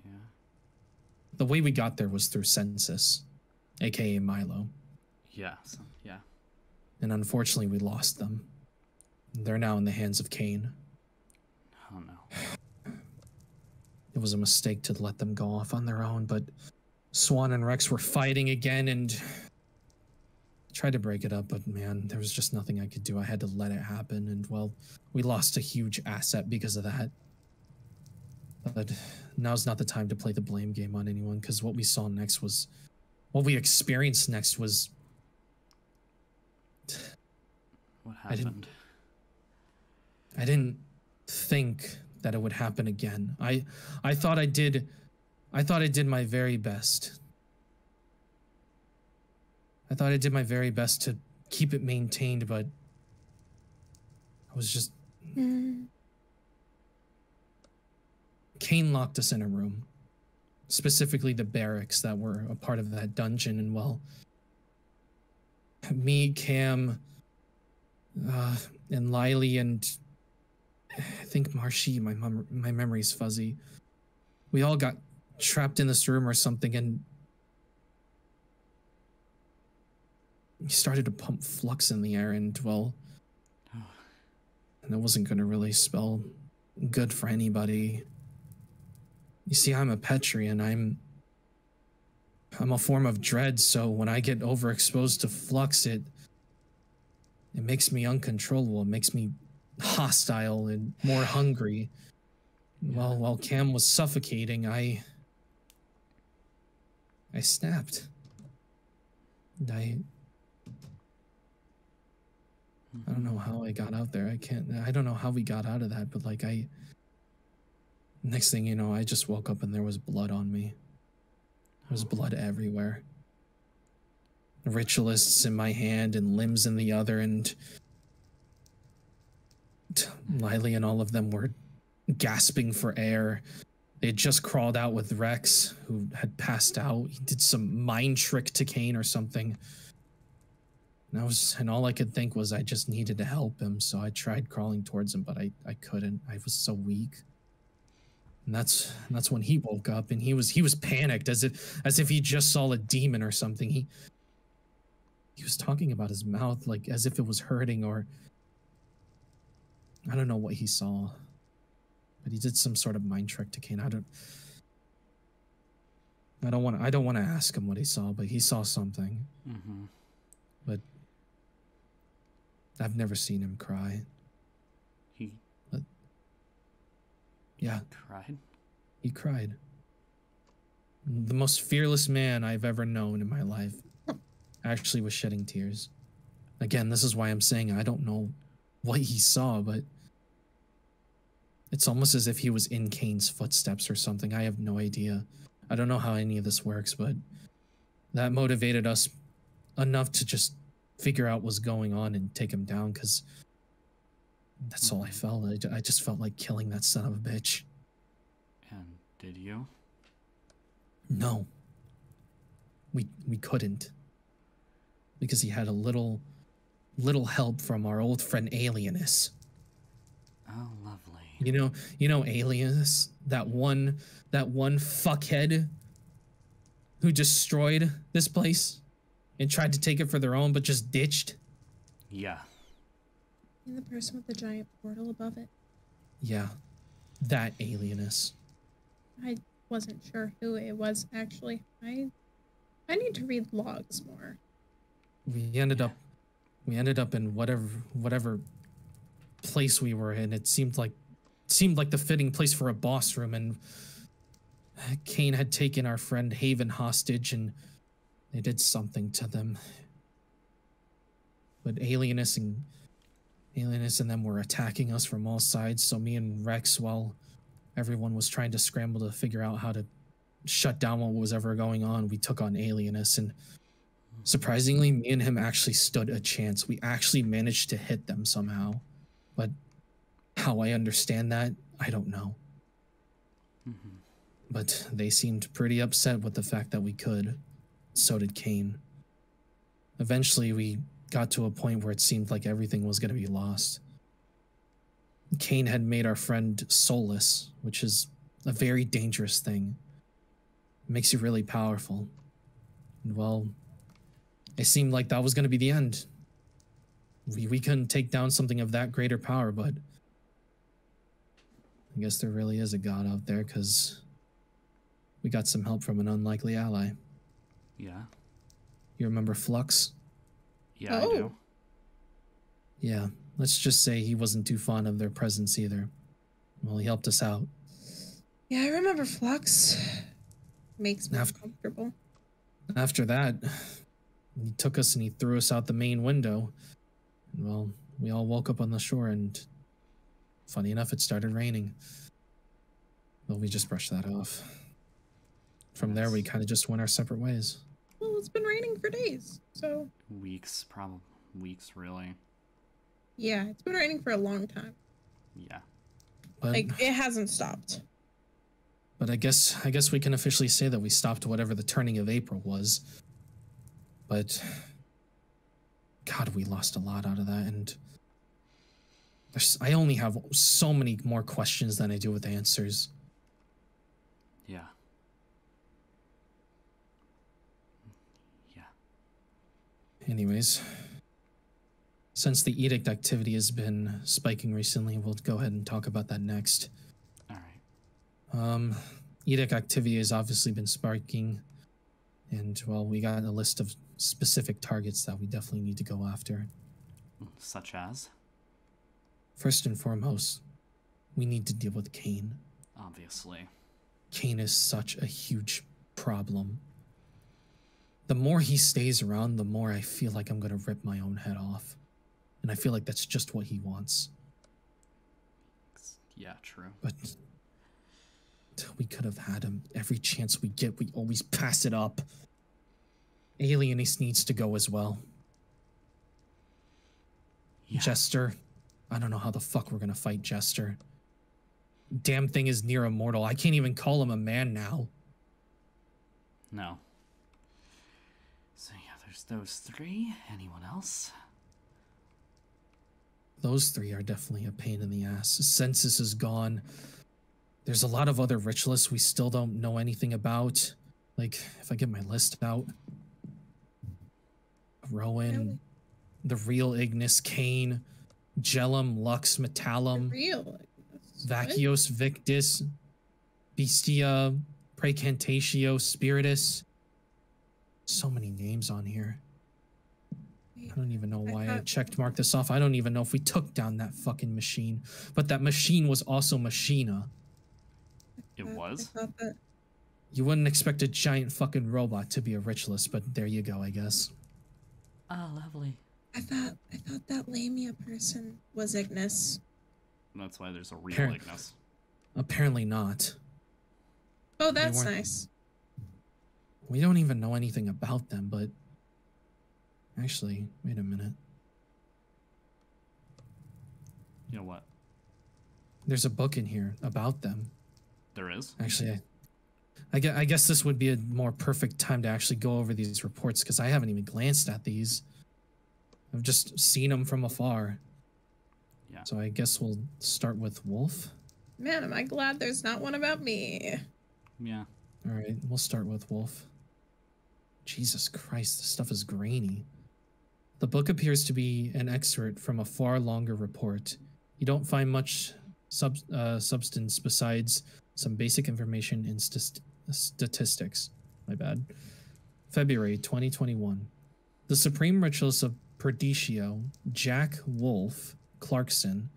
yeah. The way we got there was through Census, aka Milo. Yeah, so, yeah. And unfortunately, we lost them. They're now in the hands of Kane. Oh no. It was a mistake to let them go off on their own, but Swan and Rex were fighting again, and tried to break it up, but man, there was just nothing I could do. I had to let it happen, and well, we lost a huge asset because of that. But now's not the time to play the blame game on anyone, because what we saw next was... What we experienced next was... What happened? I didn't, I didn't think that it would happen again. I, I thought I did... I thought I did my very best. I thought I did my very best to keep it maintained, but I was just... Mm. Kane locked us in a room, specifically the barracks that were a part of that dungeon, and well, me, Cam, uh, and Lily, and I think Marshi, my, mem my memory's fuzzy, we all got trapped in this room or something, and he started to pump flux in the air, and well, and it wasn't going to really spell good for anybody. You see, I'm a Petrian. I'm I'm a form of dread, so when I get overexposed to flux, it it makes me uncontrollable. It makes me hostile and more hungry. Yeah. Well, while Cam was suffocating, I I snapped. And I I don't know how I got out there. I can't, I don't know how we got out of that, but like I, next thing you know, I just woke up and there was blood on me. There was blood everywhere. Ritualists in my hand and limbs in the other, and Lily and all of them were gasping for air. They had just crawled out with Rex, who had passed out. He did some mind trick to Kane or something. And, I was, and all I could think was I just needed to help him, so I tried crawling towards him, but I, I couldn't. I was so weak. And that's and that's when he woke up, and he was he was panicked, as if as if he just saw a demon or something. He he was talking about his mouth like as if it was hurting, or I don't know what he saw, but he did some sort of mind trick to Kane. I don't I don't want to. I don't want to ask him what he saw, but he saw something. Mm-hmm. But I've never seen him cry. He. But, yeah. He cried. He cried. The most fearless man I've ever known in my life actually was shedding tears. Again, this is why I'm saying I don't know what he saw, but it's almost as if he was in Kane's footsteps or something. I have no idea. I don't know how any of this works, but that motivated us enough to just figure out what's going on and take him down, because that's all I felt. I, I just felt like killing that son of a bitch. And did you? No. We we couldn't. Because he had a little, little help from our old friend Alienus. Oh, lovely. You know, you know Alienus, that one, that one fuckhead who destroyed this place and tried to take it for their own, but just ditched. Yeah. And the person with the giant portal above it. Yeah, that Alienus. I wasn't sure who it was actually. I, I need to read logs more. We ended yeah. up, we ended up in whatever whatever place we were in. It seemed like, seemed like the fitting place for a boss room. And Kane had taken our friend Haven hostage, and they did something to them. But Alienus and Alienus and them were attacking us from all sides. So me and Rex, while everyone was trying to scramble to figure out how to shut down what was ever going on, we took on Alienus, and surprisingly, me and him actually stood a chance. We actually managed to hit them somehow. But how I understand that, I don't know. Mm-hmm. But they seemed pretty upset with the fact that we could. So did Kane. Eventually, we got to a point where it seemed like everything was going to be lost. Kane had made our friend soulless, which is a very dangerous thing. It makes you really powerful. And well, it seemed like that was going to be the end. We, we couldn't take down something of that greater power, but I guess there really is a god out there, because we got some help from an unlikely ally. Yeah. You remember Flux? Yeah, oh. I do. Yeah, let's just say he wasn't too fond of their presence either. Well, he helped us out. Yeah, I remember Flux. Makes me after, comfortable. After that, he took us and he threw us out the main window. And well, we all woke up on the shore, and funny enough, it started raining. But we just brushed that off. From yes. there, we kind of just went our separate ways. Well, it's been raining for days, so... Weeks, probably. Weeks, really. Yeah, it's been raining for a long time. Yeah. But, like, it hasn't stopped. But I guess, I guess we can officially say that we stopped whatever the turning of April was. But, God, we lost a lot out of that, and there's, I only have so many more questions than I do with answers. Yeah. Yeah. Anyways, since the Edict activity has been spiking recently, we'll go ahead and talk about that next. All right. Um, Edict activity has obviously been spiking, and, well, we got a list of specific targets that we definitely need to go after. Such as? First and foremost, we need to deal with Kane. Obviously. Kane is such a huge problem. The more he stays around, the more I feel like I'm going to rip my own head off. And I feel like that's just what he wants. Yeah, true. But we could have had him. Every chance we get, we always pass it up. Alienus needs to go as well. Yeah. Jester. I don't know how the fuck we're gonna fight Jester. Damn thing is near immortal. I can't even call him a man now. No. So yeah, there's those three. Anyone else? Those three are definitely a pain in the ass. Census is gone. There's a lot of other ritualists we still don't know anything about. Like, if I get my list out, Rowan, really? The real Ignis, Kane, Jellum, Lux, Metallum, Vacios, Victus, Bestia, Precantatio Spiritus. So many names on here. I don't even know why I, I checked marked this off. I don't even know if we took down that fucking machine. But that machine was also Machina. It was? That... You wouldn't expect a giant fucking robot to be a ritualist, but there you go, I guess. Ah, oh, lovely. I thought I thought that Lamia person was Ignis. And that's why there's a real Appar Ignis. Apparently not. Oh, that's nice. We don't even know anything about them, but... Actually, wait a minute. You know what? There's a book in here about them. There is? Actually, I, I, guess, I guess this would be a more perfect time to actually go over these reports, because I haven't even glanced at these. I've just seen them from afar. Yeah. So I guess we'll start with Wolf. Man, am I glad there's not one about me. Yeah. All right, we'll start with Wolf. Jesus Christ, this stuff is grainy. The book appears to be an excerpt from a far longer report. You don't find much sub uh, substance besides some basic information and st statistics. My bad. February twenty twenty-one. The Supreme Ritualist of Perdicio, Jack Wolf Clarkson,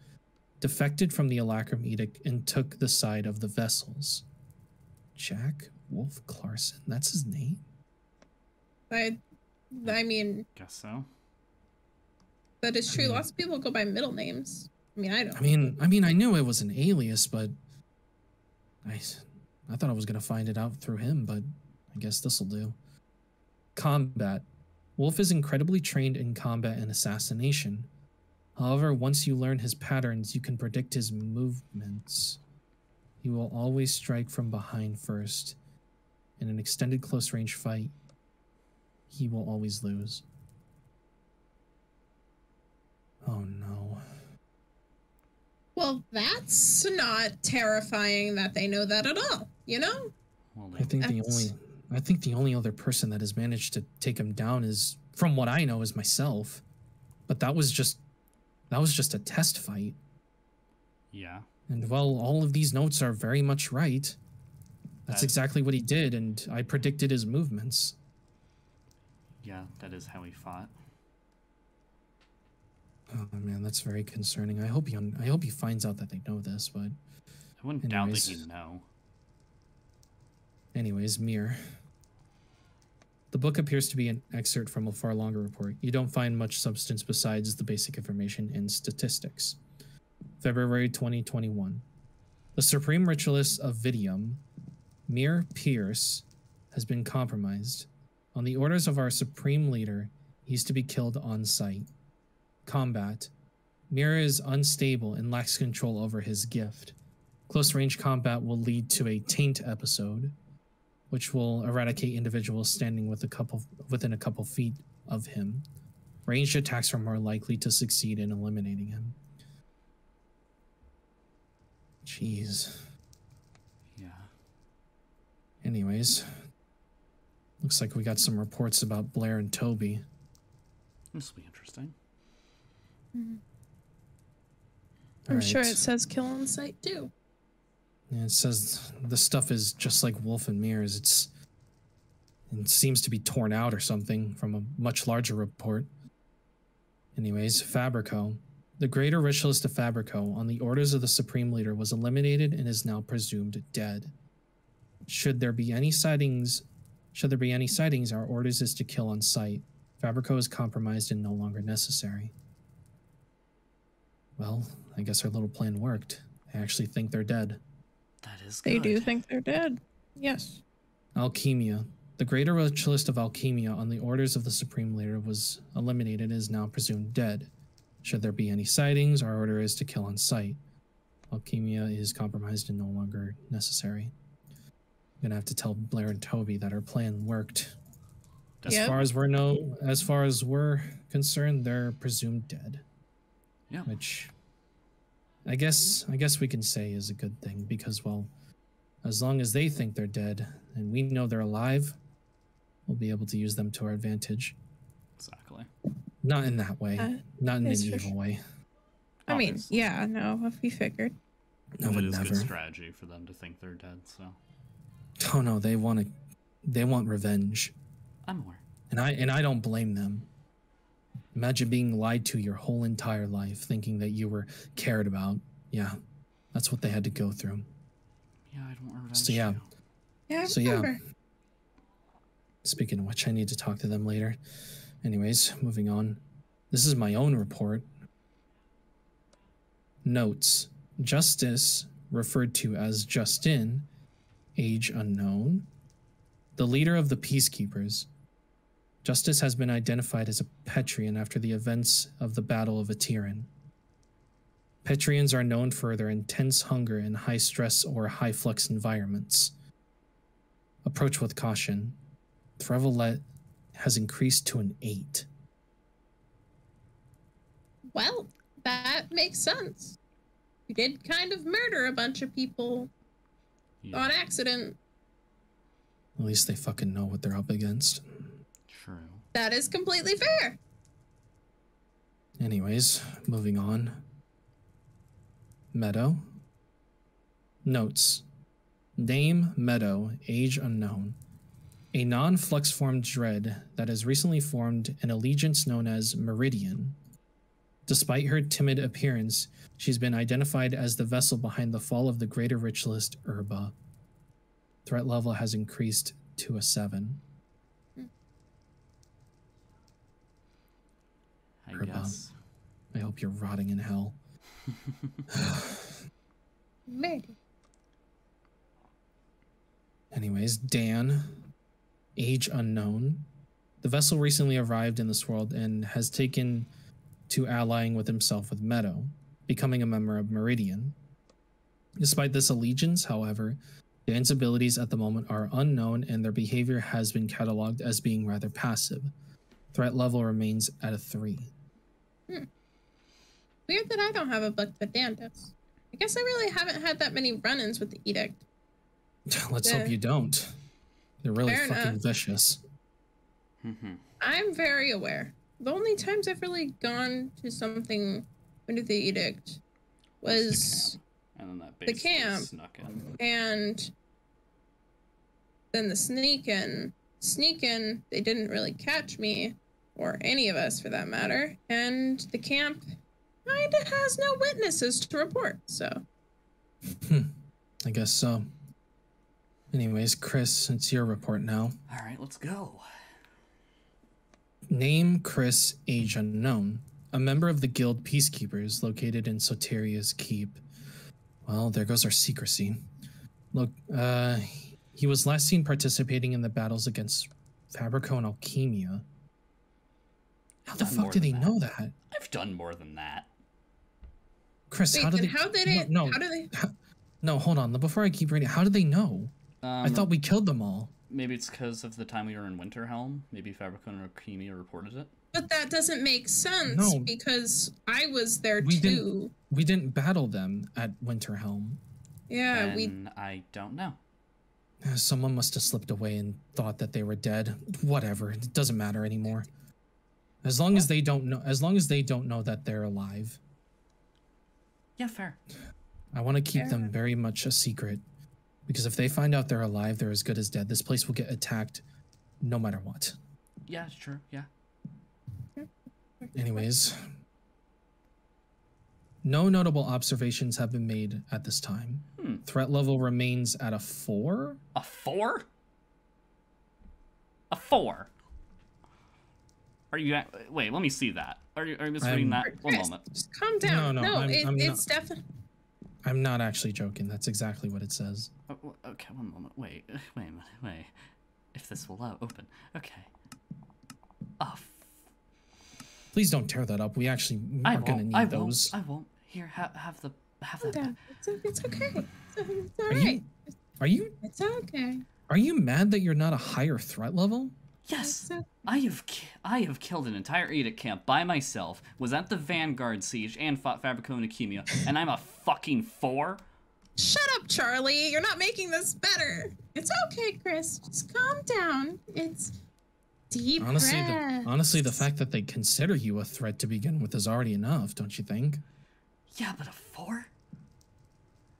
defected from the Alacrum Edict and took the side of the vessels. Jack Wolf Clarkson, that's his name? I, I mean... Guess so. That is true. I mean, lots of people go by middle names. I mean, I don't. I mean, I mean, I knew it was an alias, but... I, I thought I was going to find it out through him, but I guess this'll do. Combat. Wolf is incredibly trained in combat and assassination. However, once you learn his patterns, you can predict his movements. He will always strike from behind first. In an extended close-range fight, he will always lose. Oh no. Well, that's not terrifying that they know that at all, you know? Well, I think that's... the only I think the only other person that has managed to take him down is, from what I know, is myself. But that was just that was just a test fight. Yeah. And while all of these notes are very much right, that's that... exactly what he did, and I predicted his movements. Yeah, that is how he fought. Oh man, that's very concerning. I hope he un I hope he finds out that they know this, but I wouldn't doubt that he'd know. Anyways, Mir. The book appears to be an excerpt from a far longer report. You don't find much substance besides the basic information and statistics. February twenty twenty-one. The Supreme Ritualist of Vidium, Mir Pierce, has been compromised. On the orders of our Supreme Leader, he's to be killed on sight. Combat. Mira is unstable and lacks control over his gift. Close-range combat will lead to a taint episode, which will eradicate individuals standing with a couple, within a couple feet of him. Ranged attacks are more likely to succeed in eliminating him. Jeez. Yeah. Anyways... Looks like we got some reports about Blair and Toby. This will be interesting. Mm-hmm. I'm right. sure it says kill on sight too. Yeah, it says the stuff is just like Wolf and Mirrors. It's it seems to be torn out or something from a much larger report. Anyways, Fabrico, the greater ritualist of Fabrico, on the orders of the Supreme Leader, was eliminated and is now presumed dead. Should there be any sightings? Should there be any sightings, our orders is to kill on sight. Fabrico is compromised and no longer necessary. Well, I guess our little plan worked. I actually think they're dead. That is good. They do think they're dead. Yes. Alchemia. The greater ritualist of Alchemia, on the orders of the Supreme Leader, was eliminated and is now presumed dead. Should there be any sightings, our order is to kill on sight. Alchemia is compromised and no longer necessary. Gonna have to tell Blair and Toby that our plan worked. As yep. far as we're no, as far as we're concerned, they're presumed dead. Yeah. Which, I guess, I guess we can say is a good thing because, well, as long as they think they're dead and we know they're alive, we'll be able to use them to our advantage. Exactly. Not in that way. Uh, Not in an evil sure. way. I Obviously. mean, yeah, no, if we figured. No, it is never. Good strategy for them to think they're dead. So. Oh no, they want to, they want revenge. I'm aware. And I and I don't blame them. Imagine being lied to your whole entire life, thinking that you were cared about. Yeah, that's what they had to go through. Yeah, I don't remember. So yeah, yeah. I so remember. yeah. Speaking of which, I need to talk to them later. Anyways, moving on. This is my own report. Notes: Justice, referred to as Justin, age unknown, the leader of the Peacekeepers. Justice has been identified as a Petrian after the events of the Battle of Aetirin. Petrians are known for their intense hunger in high-stress or high-flux environments. Approach with caution. Threvelet has increased to an eight. Well, that makes sense. You did kind of murder a bunch of people yeah. on accident. At least they fucking know what they're up against. True. That is completely fair. Anyways, moving on. Meadow. Notes. Name Meadow, age unknown. A non-flux formed dread that has recently formed an allegiance known as Meridian. Despite her timid appearance, she's been identified as the vessel behind the fall of the greater ritualist Urba. Threat level has increased to a seven. I guess. I hope you're rotting in hell. Maybe. Anyways, Dan, age unknown. The vessel recently arrived in this world and has taken to allying with himself with Meadow, becoming a member of Meridian. Despite this allegiance, however, Dan's abilities at the moment are unknown and their behavior has been cataloged as being rather passive. Threat level remains at a three. Hmm. Weird that I don't have a book, but Dan does. I guess I really haven't had that many run-ins with the Edict. Let's yeah. hope you don't. They're really Fair fucking enough. vicious. Mm-hmm. I'm very aware. The only times I've really gone to something under the Edict was the camp, and then, that the camp. Snuck in. And then the sneak-in. Sneak-in, they didn't really catch me, or any of us for that matter, and the camp kinda has no witnesses to report, so. Hmm. I guess so. Anyways, Chris, it's your report now. Alright, let's go. Name Chris, age unknown. A member of the guild Peacekeepers located in Soteria's Keep. Well, there goes our secrecy. Look, uh, he was last seen participating in the battles against Fabrico and Alchemia. How the fuck did he know that? I've done more than that. Chris, how did they... How did it? No, no, hold on. Before I keep reading, how did they know? Um, I thought we killed them all. Maybe it's because of the time we were in Winterhelm. Maybe Fabrico and Alchemia reported it. But that doesn't make sense no, because I was there we too. Didn't, we didn't battle them at Winterhelm. Yeah, then we... I don't know. Someone must have slipped away and thought that they were dead. Whatever, it doesn't matter anymore. As long yeah. as they don't know, as long as they don't know that they're alive. Yeah, fair. I want to keep fair. them very much a secret, because if they find out they're alive, they're as good as dead. This place will get attacked, no matter what. Yeah, it's true. Yeah. Anyways, no notable observations have been made at this time. Hmm. Threat level remains at a four. A four? A four. Are you at, wait? Let me see that. Are you? Are you misreading that? Chris, One moment. Just calm down. No, no, no I'm, it, I'm it's definitely. I'm not actually joking. That's exactly what it says. Oh, okay. One moment. Wait. Wait a minute. Wait. If this will open. Okay. A four. Please don't tear that up. We actually are gonna need I those. I won't. I won't. Here, ha have the have Hold that. It's okay. It's, it's all are right. You, are you? It's okay. Are you mad that you're not a higher threat level? Yes. Okay. I have I have killed an entire Edict camp by myself. Was at the Vanguard siege and fought Fabrico and Alchemia, and I'm a fucking four. Shut up, Charlie. You're not making this better. It's okay, Chris. Just calm down. It's. Deep honestly, the, honestly, the fact that they consider you a threat to begin with is already enough, don't you think? Yeah, but a four?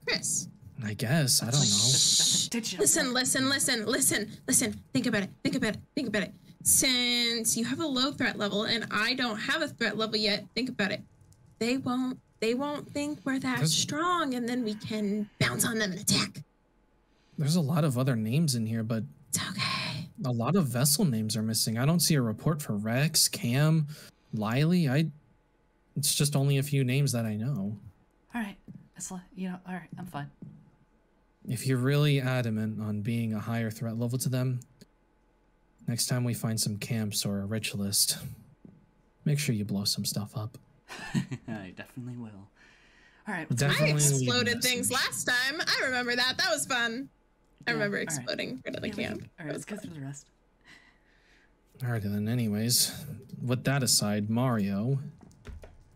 Chris, I guess. I don't know. Listen, listen, listen, listen, listen. Think about it. Think about it. Think about it. Since you have a low threat level and I don't have a threat level yet, think about it. They won't they won't think we're that That's... strong, and then we can bounce on them and attack. There's a lot of other names in here, but it's okay. A lot of vessel names are missing. I don't see a report for Rex, Cam, Lily. I it's just only a few names that I know. All right. That's you know, all right, I'm fine. If you're really adamant on being a higher threat level to them, next time we find some camps or a ritualist, make sure you blow some stuff up. I definitely will. All right. Definitely I exploded things last time. I remember that. That was fun. Yeah, I remember exploding right. for the yeah, camp. All right, let's go through the rest. All right, and then anyways, with that aside, Mario.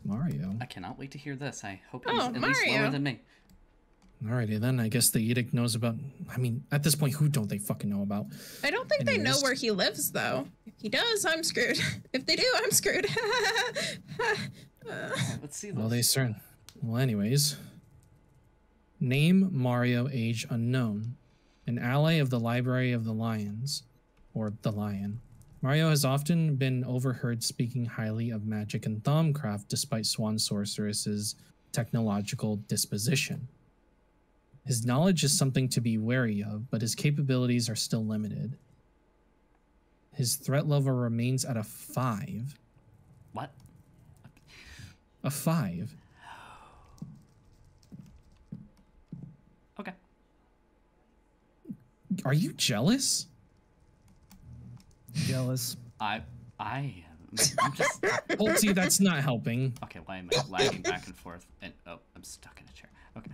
Mario. I cannot wait to hear this. I hope he's oh, at Mario. least slower than me. Alrighty then, I guess the Edict knows about... I mean, at this point, who don't they fucking know about? I don't think Anyways. they know where he lives, though. If he does, I'm screwed. If they do, I'm screwed. uh, let's see this. Well, they certain... Well, anyways. Name Mario, age unknown. An ally of the Library of the Lions, or the Lion. Mario has often been overheard speaking highly of magic and Thumbcraft, despite Swan Sorceress's technological disposition. His knowledge is something to be wary of, but his capabilities are still limited. His threat level remains at a five. What? A five. Okay. Are you jealous? Jealous. I, I am. I'm just. Holtzy, that's not helping. Okay, why am I lagging back and forth? And oh, I'm stuck in a chair. Okay.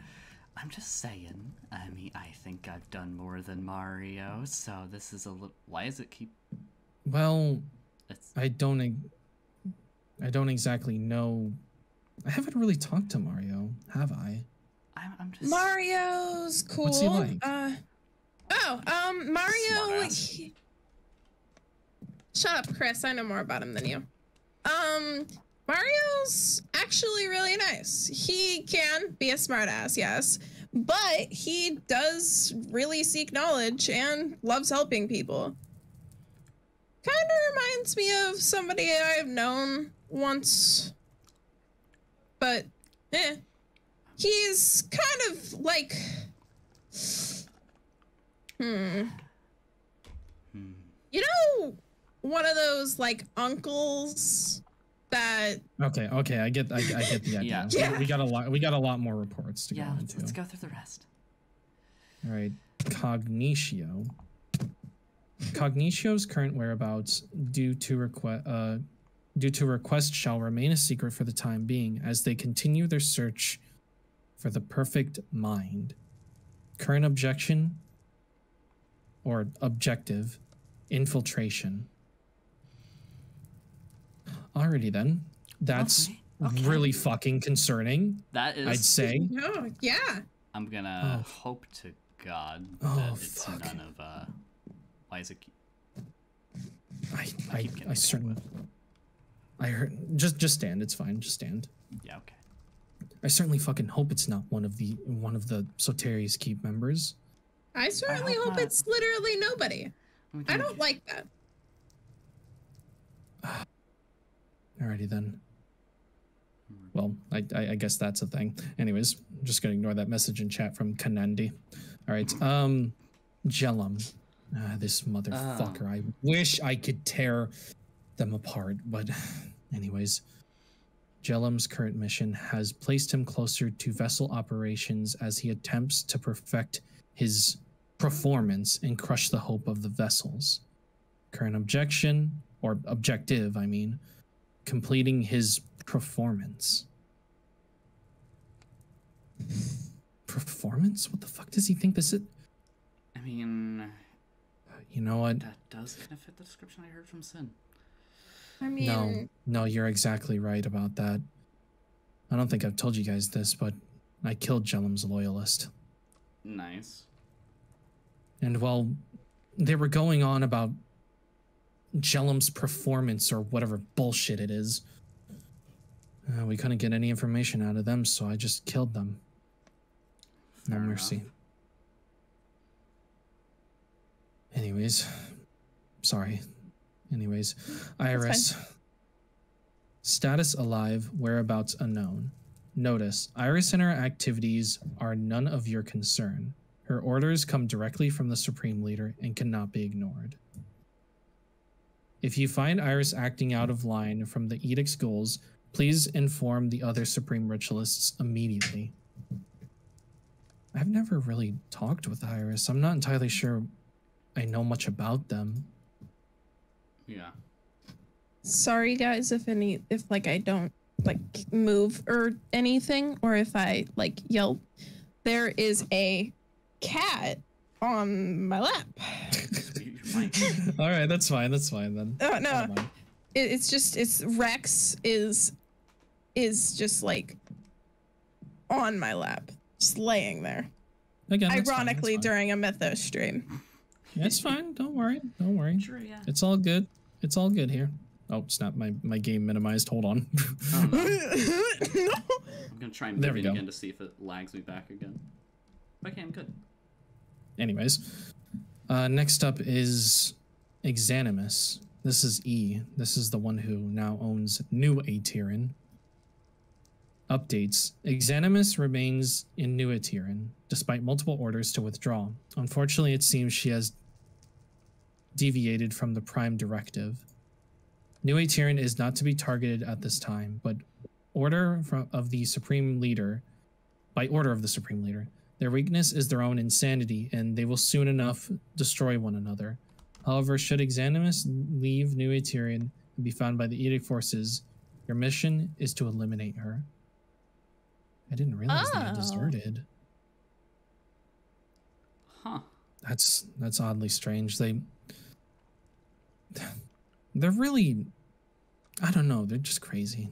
I'm just saying, I mean, I think I've done more than Mario, so this is a little... Why does it keep... Well, it's... I don't... I don't exactly know... I haven't really talked to Mario, have I? I'm, I'm just... Mario's cool. What's he like? Uh, oh, um, Mario... He... Shut up, Chris. I know more about him than you. Um... Mario's actually really nice. He can be a smartass, yes, but he does really seek knowledge and loves helping people. Kind of reminds me of somebody I've known once, but eh. He's kind of like, hmm. hmm. You know, one of those like uncles. That. Okay, okay, I get, I, I get the idea. Yeah. Yeah. We, we got a lot, we got a lot more reports to yeah, go let's, into. Yeah, let's go through the rest. All right, Cognitio. Cognitio's current whereabouts, due to request, uh, due to request, shall remain a secret for the time being as they continue their search for the perfect mind. Current objection or objective, infiltration. Alrighty then, that's okay. Okay. really fucking concerning. That is, I'd say. No, yeah. I'm gonna oh. hope to God that oh, it's fuck. none of uh, Isaac. I I I, I certainly. I heard just just stand. It's fine. Just stand. Yeah. Okay. I certainly fucking hope it's not one of the one of the Soteria's Keep members. I certainly I hope, hope it's literally nobody. Okay. I don't like that. Alrighty then. Well, I, I, I guess that's a thing. Anyways, I'm just gonna ignore that message in chat from Kanandi. Alright, um, Jellum. Ah, this motherfucker. Oh. I wish I could tear them apart, but anyways. Jellum's current mission has placed him closer to vessel operations as he attempts to perfect his performance and crush the hope of the vessels. Current objection, or objective, I mean. Completing his performance. Performance? What the fuck does he think this is? I mean... You know what? That does kind of fit the description I heard from Sin. I mean... No, no, you're exactly right about that. I don't think I've told you guys this, but I killed Jellum's loyalist. Nice. And while they were going on about Jellum's performance or whatever bullshit it is. Uh, we couldn't get any information out of them, so I just killed them. Fair no enough. mercy. Anyways, sorry. Anyways, Iris. Status alive, whereabouts unknown. Notice, Iris and her activities are none of your concern. Her orders come directly from the Supreme Leader and cannot be ignored. If you find Iris acting out of line from the Edict's goals, please inform the other Supreme Ritualists immediately. I've never really talked with Iris. I'm not entirely sure I know much about them. Yeah. Sorry guys if any if like I don't like move or anything, or if I like yell. There is a cat on my lap. All right, that's fine. That's fine then. Oh no. It, it's just it's Rex is is just like on my lap, just laying there. Again, ironically, that's fine, that's fine. During a Mythos stream. That's fine. Don't worry. Don't worry. Sure, yeah. It's all good. It's all good here. Oh snap! My my game minimized. Hold on. Oh, no. No. I'm gonna try and move it again to see if it lags me back again. Okay, I'm good. Anyways, uh, next up is Exanimus. This is E. This is the one who now owns New Aetirin. Updates: Exanimus remains in New Aetirin despite multiple orders to withdraw. Unfortunately, it seems she has deviated from the Prime Directive. New Aetirin is not to be targeted at this time, but order from, of the Supreme Leader, by order of the Supreme Leader, their weakness is their own insanity, and they will soon enough destroy one another. However, should Exanimus leave New Aetirin and be found by the Edict forces, your mission is to eliminate her. I didn't realize oh. that I deserted. Huh. That's that's oddly strange. They. They're really, I don't know, they're just crazy,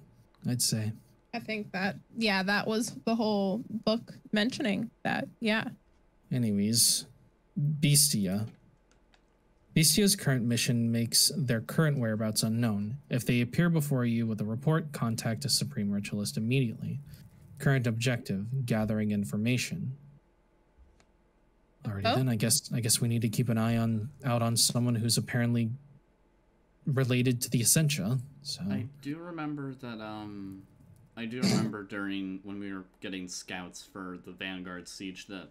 I'd say. I think that, yeah, that was the whole book mentioning that, yeah. Anyways, Bestia. Bestia's current mission makes their current whereabouts unknown. If they appear before you with a report, contact a Supreme Ritualist immediately. Current objective, gathering information. Alrighty oh. then, I guess, I guess we need to keep an eye on out on someone who's apparently related to the Essentia. So I do remember that um I do remember during when we were getting scouts for the Vanguard siege that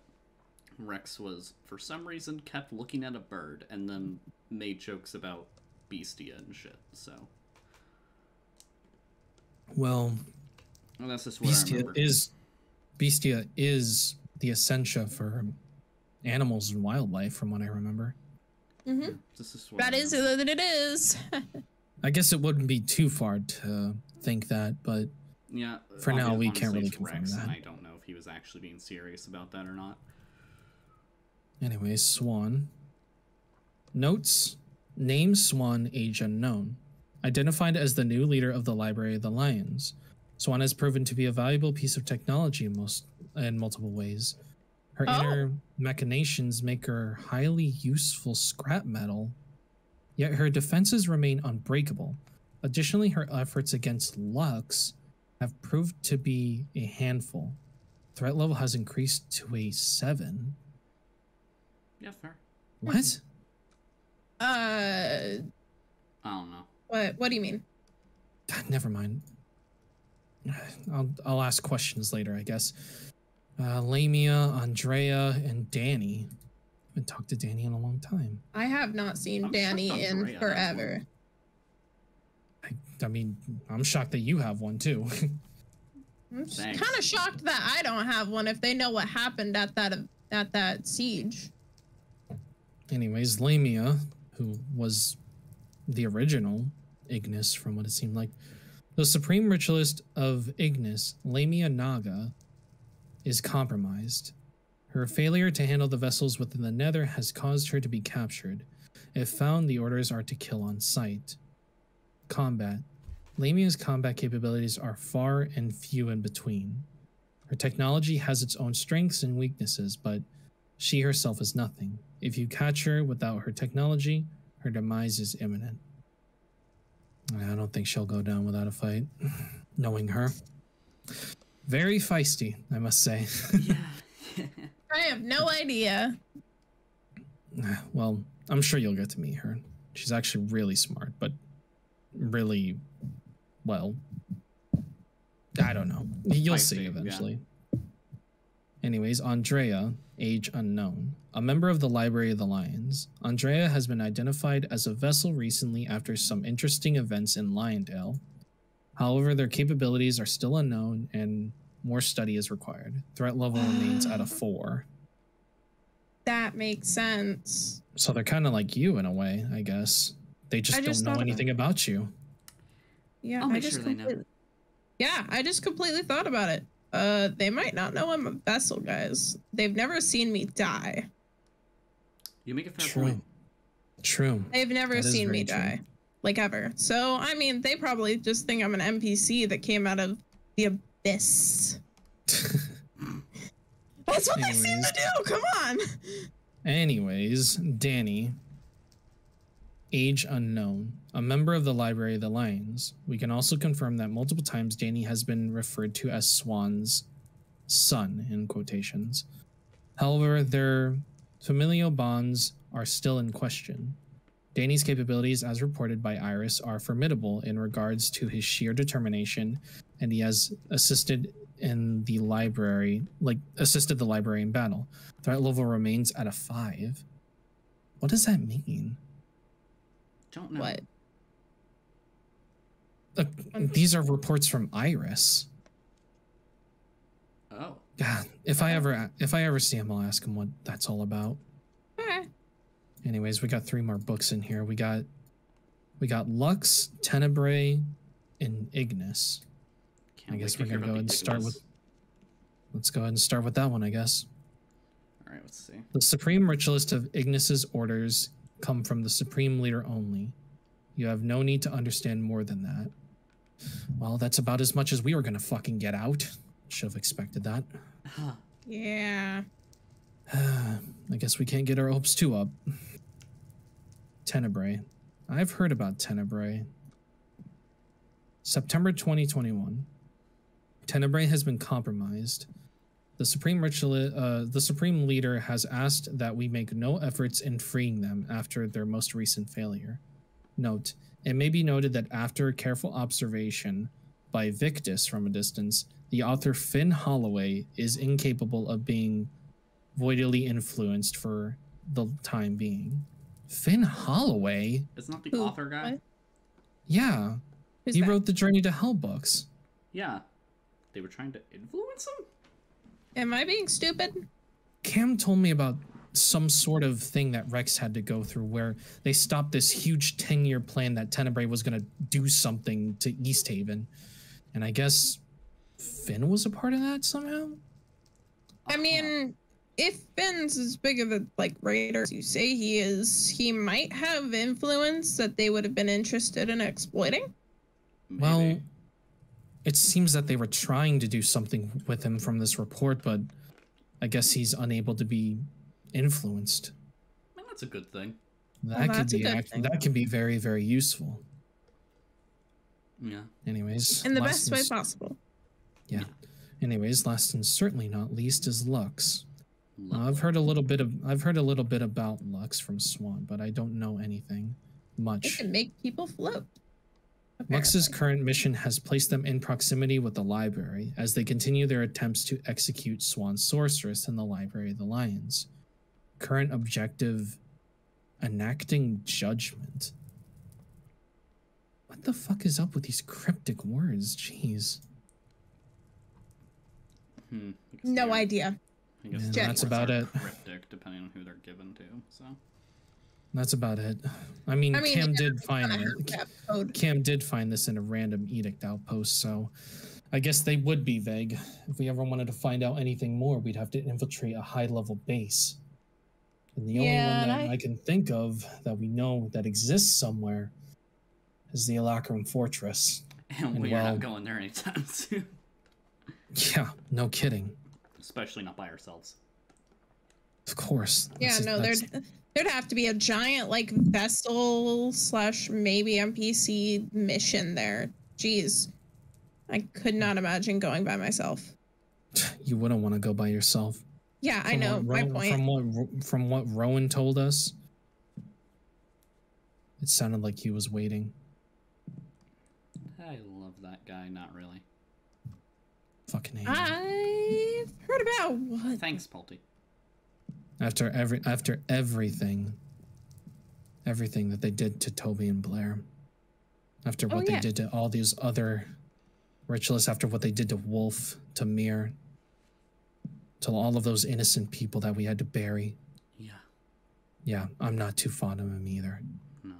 Rex was for some reason kept looking at a bird and then made jokes about Bestia and shit. So well, well that's just what Bestia I remember. is Bestia is the Essentia for animals and wildlife from what I remember. Mm-hmm. This is that is that it is. I guess it wouldn't be too far to think that, but yeah, for now we can't really confirm that. I don't know if he was actually being serious about that or not. Anyways, Swan. Notes: Name Swan, age unknown. Identified as the new leader of the Library of the Lions, Swan has proven to be a valuable piece of technology in most in multiple ways. Her oh. inner machinations make her highly useful scrap metal, yet her defenses remain unbreakable. Additionally, her efforts against Lux have proved to be a handful. Threat level has increased to a seven. Yeah, fair. What? Uh, I don't know. What? What do you mean? Never mind. I'll I'll ask questions later, I guess. Uh, Lamia, Andrea, and Danny. I haven't talked to Danny in a long time. I have not seen I'm Danny in Andrea forever. I, I mean, I'm shocked that you have one too. I'm kind of shocked that I don't have one if they know what happened at that at that siege. Anyways, Lamia, who was the original Ignis from what it seemed like, the Supreme Ritualist of Ignis, Lamia Naga, is compromised. Her failure to handle the vessels within the Nether has caused her to be captured. If found, the orders are to kill on sight. Combat. Lamia's combat capabilities are far and few in between. Her technology has its own strengths and weaknesses, but she herself is nothing. If you catch her without her technology, her demise is imminent. I don't think she'll go down without a fight, knowing her. Very feisty, I must say. Yeah. I have no idea. Well, I'm sure you'll get to meet her. She's actually really smart, but really, well, I don't know. You'll see eventually. Yeah. Anyways, Andrea, age unknown, a member of the Library of the Lions. Andrea has been identified as a vessel recently after some interesting events in Liondale. However, their capabilities are still unknown and more study is required. Threat level remains at a four. That makes sense. So they're kind of like you in a way, I guess. They just, just don't know anything about, about you. Yeah, I'll make I just sure they know. Yeah, I just completely thought about it. Uh, they might not know I'm a vessel, guys. They've never seen me die. You make a fair true. point. True. They've never that seen me true. die, like ever. So, I mean, they probably just think I'm an N P C that came out of the abyss. That's what Anyways. they seem to do. Come on. Anyways, Danny, age unknown, a member of the Library of the Lions. We can also confirm that multiple times Danny has been referred to as Swan's son, in quotations. However, their familial bonds are still in question. Danny's capabilities, as reported by Iris, are formidable in regards to his sheer determination, and he has assisted in the library, like assisted the library in battle. Threat level remains at a five. What does that mean? Don't know. What? Uh, these are reports from Iris. Oh. God, if okay. I ever, if I ever see him, I'll ask him what that's all about. Okay. Anyways, we got three more books in here. We got, we got Lux, Tenebrae, and Ignis. I guess we're gonna go and start with. Let's go ahead and start with that one, I guess. All right, let's see. The Supreme Ritualist of Ignis's orders come from the Supreme Leader only. You have no need to understand more than that. Well, that's about as much as we were gonna fucking get out. Should have expected that. Huh. Yeah. I guess we can't get our hopes too up. Tenebrae. I've heard about Tenebrae. September twenty twenty-one. Tenebrae has been compromised. The Supreme Ritual, uh, the Supreme Leader has asked that we make no efforts in freeing them after their most recent failure. Note, it may be noted that after careful observation by Victus from a distance, the author Finn Holloway is incapable of being voidily influenced for the time being. Finn Holloway? It's not the Ooh, author guy? What? Yeah. Who's he that? wrote the Journey to Hell books. Yeah. They were trying to influence him? Am I being stupid? Cam told me about some sort of thing that Rex had to go through where they stopped this huge ten-year plan that Tenebrae was going to do something to East Haven. And I guess Finn was a part of that somehow? I mean, if Finn's as big of a like raider as you say he is, he might have influence that they would have been interested in exploiting. Maybe. Well... It seems that they were trying to do something with him from this report, but I guess he's unable to be influenced. Well, that's a good thing. That well, could be thing. that can be very, very useful. Yeah. Anyways. In the best way possible. Yeah. yeah. Anyways, last and certainly not least is Lux. Now, I've heard a little bit of I've heard a little bit about Lux from Swan, but I don't know anything much. It can make people float. Apparently. Lux's current mission has placed them in proximity with the library as they continue their attempts to execute Swan Sorceress in the Library of the Lions. Current objective, enacting judgment. What the fuck is up with these cryptic words? Jeez. Hmm, no idea. I guess yeah, that's about it. Cryptic, depending on who they're given to, so... That's about it. I mean, I mean Cam did find it. Cam did find this in a random edict outpost, so I guess they would be vague. If we ever wanted to find out anything more, we'd have to infiltrate a high-level base. And the yeah, only one that I... I can think of that we know that exists somewhere is the Alacrum Fortress. And, and we're well, not going there anytime soon. Yeah, no kidding. Especially not by ourselves. Of course. Yeah, no, there's... There'd have to be a giant, like, vessel slash maybe N P C mission there. Jeez. I could not imagine going by myself. You wouldn't want to go by yourself. Yeah, from I know. My point. From what, from what Rowan told us, It sounded like he was waiting. I love that guy. Not really. Fucking hate him. I've heard about what? Thanks, Palti. After every, after everything, everything that they did to Toby and Blair, after what oh, yeah. they did to all these other ritualists, after what they did to Wolf, to Mir, to all of those innocent people that we had to bury. Yeah. Yeah, I'm not too fond of him either. No.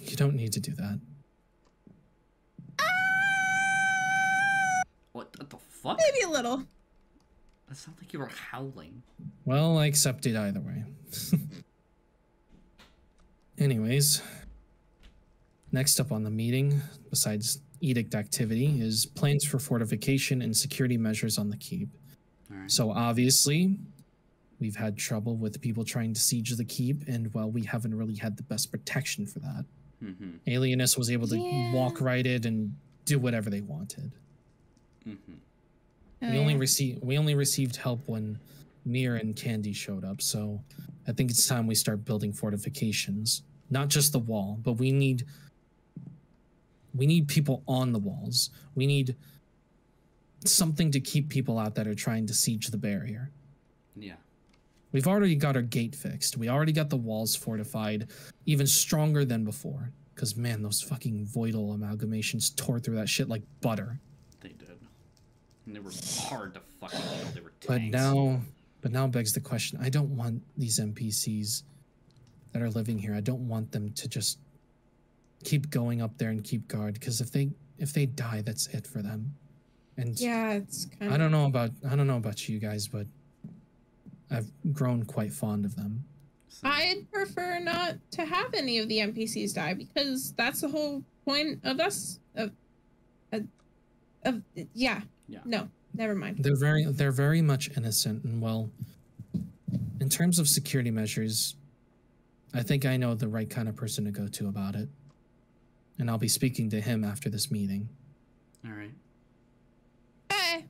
You don't need to do that. What the fuck? Maybe a little. That sounds like you were howling. Well, I accept it either way. Anyways, next up on the meeting, besides edict activity, is plans for fortification and security measures on the keep. All right. So obviously, we've had trouble with people trying to siege the keep, and well, we haven't really had the best protection for that. Mm-hmm. Alienus was able to yeah. walk right in and do whatever they wanted. Mm-hmm. oh, we only yeah. received we only received help when Mir and Candy showed up, so I think it's time we start building fortifications, not just the wall, but we need we need people on the walls. We need something to keep people out that are trying to siege the barrier. Yeah, we've already got our gate fixed, we already got the walls fortified even stronger than before, because man, those fucking voidal amalgamations tore through that shit like butter. They did. And they were hard to fucking kill. They were tanks. But now, but now begs the question. I don't want these N P Cs that are living here. I don't want them to just keep going up there and keep guard. Because if they if they die, that's it for them. And yeah, it's kind of. I don't know about I don't know about you guys, but I've grown quite fond of them. So. I'd prefer not to have any of the N P Cs die, because that's the whole point of us. Of, of, of yeah. Yeah. No, never mind. They're very, they're very much innocent, and well, in terms of security measures, I think I know the right kind of person to go to about it, and I'll be speaking to him after this meeting. All right. Hey.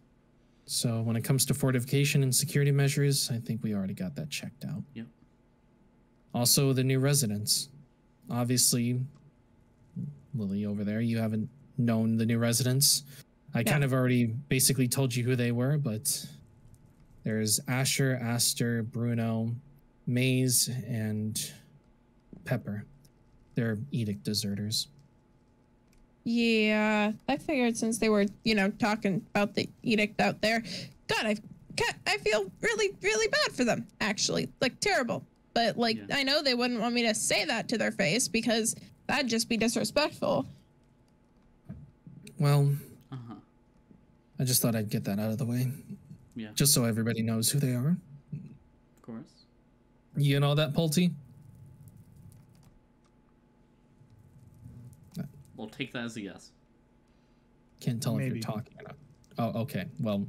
So when it comes to fortification and security measures, I think we already got that checked out. Yep. Also, the new residents. Obviously, Lily over there, you haven't known the new residents. I yeah. kind of already basically told you who they were, but there's Asher, Aster, Bruno, Maze, and Pepper. They're edict deserters. Yeah, I figured since they were, you know, talking about the edict out there. God, I I feel really, really bad for them, actually. Like, terrible. But, like, yeah. I know they wouldn't want me to say that to their face, because that'd just be disrespectful. Well... I just thought I'd get that out of the way. Yeah. Just so everybody knows who they are. Of course. You know that, Palti? We'll take that as a yes. Can't tell Maybe. if you're talking or not. Oh, okay. Well,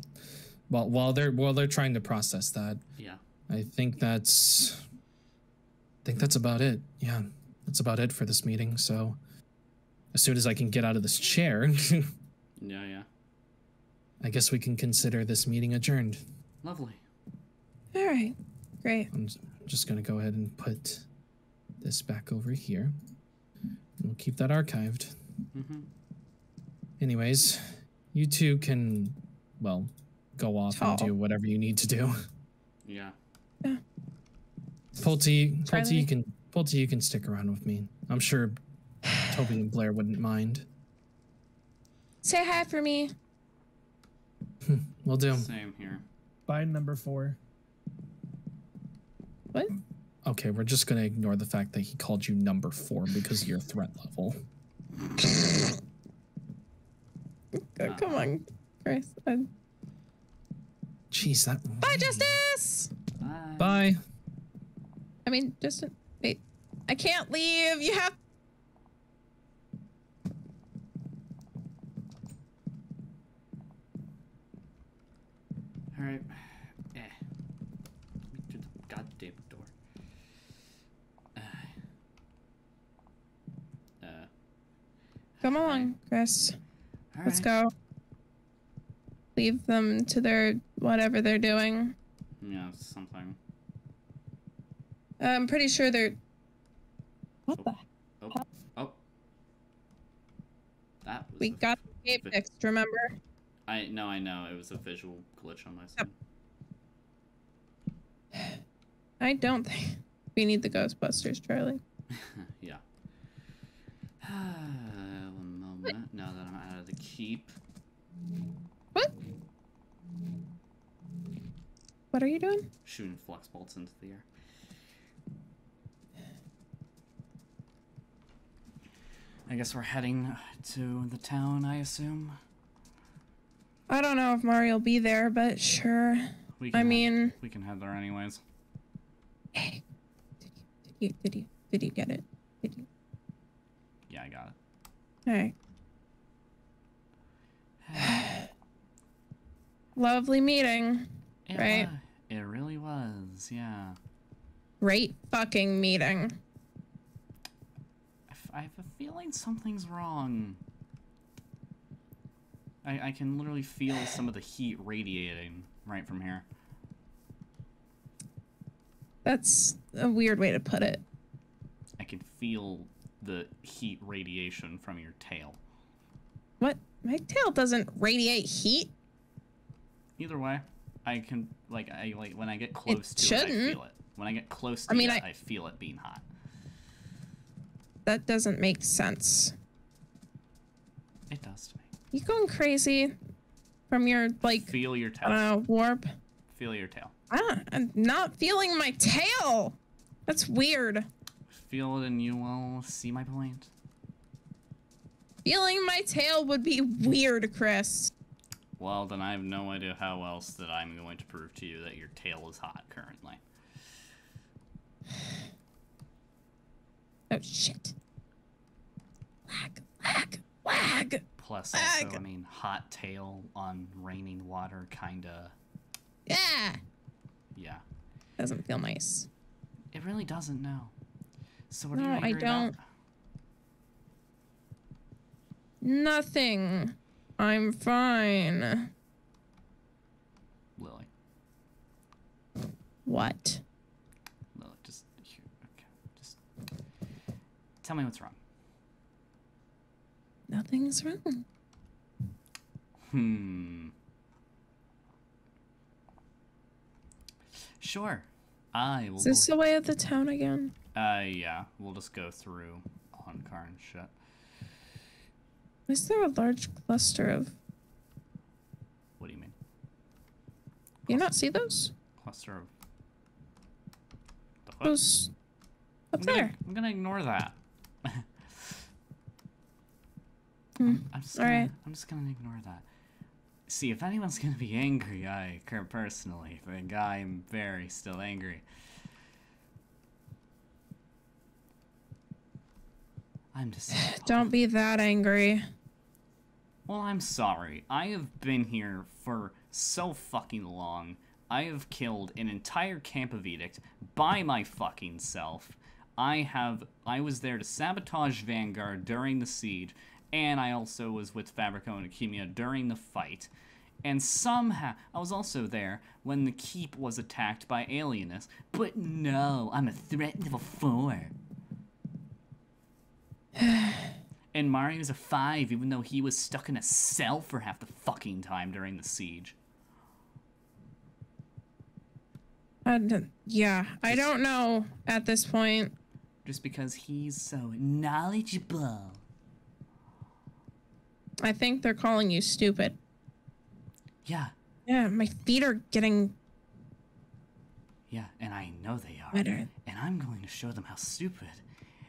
well, while they're while they're trying to process that. Yeah. I think that's. I think that's about it. Yeah, that's about it for this meeting. So, as soon as I can get out of this chair. yeah. Yeah. I guess we can consider this meeting adjourned. Lovely. All right, great. I'm just gonna go ahead and put this back over here. We'll keep that archived. Mm-hmm. Anyways, you two can, well, go off oh. and do whatever you need to do. Yeah. yeah. Palti, Palti, you can, Palti, you can stick around with me. I'm sure Toby and Blair wouldn't mind. Say hi for me. Will do. Same here. By number four. What? Okay, we're just gonna ignore the fact that he called you number four because of your threat level. oh, come on, Chris. I'm... Jeez, that. Bye, Justice. Bye. Bye. I mean, Justin, wait. I can't leave. You have. All right, eh. Let me do the goddamn door. Uh. Uh. Come along, Chris. All Let's right. go. Leave them to their whatever they're doing. Yeah, something. I'm pretty sure they're... What the? Oh, oh, oh. That was we got the gate fixed, remember? I no, I know. It was a visual glitch on my side. Yep. I don't think we need the Ghostbusters, Charlie. Yeah. One moment. Now that I'm out of the keep. What? What are you doing? Shooting flux bolts into the air. I guess we're heading to the town, I assume. I don't know if Mari will be there, but sure. We can I mean, head, we can head there anyways. Hey, did you, did you, did you get it? Did you? Yeah, I got it. All right. Hey. Lovely meeting, it right? Was. It really was, yeah. Great fucking meeting. I have a feeling something's wrong. I, I can literally feel some of the heat radiating right from here. That's a weird way to put it. I can feel the heat radiation from your tail. What? My tail doesn't radiate heat? Either way, I can, like, I like when I get close it to shouldn't. it, I feel it. When I get close to I mean, it, I... I feel it being hot. That doesn't make sense. It does to me. You going crazy from your, like, feel your tail. I don't know, warp. Feel your tail. I don't, I'm not feeling my tail. That's weird. Feel it and you will see my point. Feeling my tail would be weird, Chris. Well, then I have no idea how else that I'm going to prove to you that your tail is hot currently. Oh, shit. Wag, wag, wag. Plus, wag. Also, I mean, hot tail on raining water, kind of. Yeah. Yeah. Doesn't feel nice. It really doesn't, no. So what no, are you angry I don't. About? Nothing. I'm fine. Lily. What? Tell me what's wrong. Nothing's wrong. Hmm. Sure. I will. Is this the way of the town again? Uh, yeah. We'll just go through Honkarn shit. Is there a large cluster of? What do you mean? Cluster... You not see those? Cluster of. The hook? Those. Up I'm there. Gonna, I'm gonna ignore that. I'm, I'm, just gonna, right. I'm just gonna ignore that. See, if anyone's gonna be angry, I personally think I'm very still angry. I'm just. Don't be that angry. Well, I'm sorry. I have been here for so fucking long. I have killed an entire camp of Edict by my fucking self. I have. I was there to sabotage Vanguard during the siege. And I also was with Fabrico and Alchemia during the fight. And somehow, I was also there when the keep was attacked by Alienus. But no, I'm a threat level four. And Mario was a five, even though he was stuck in a cell for half the fucking time during the siege. I yeah, I don't know at this point. Just because he's so knowledgeable. I think they're calling you stupid. Yeah. Yeah, my feet are getting... Yeah, and I know they are. Better. And I'm going to show them how stupid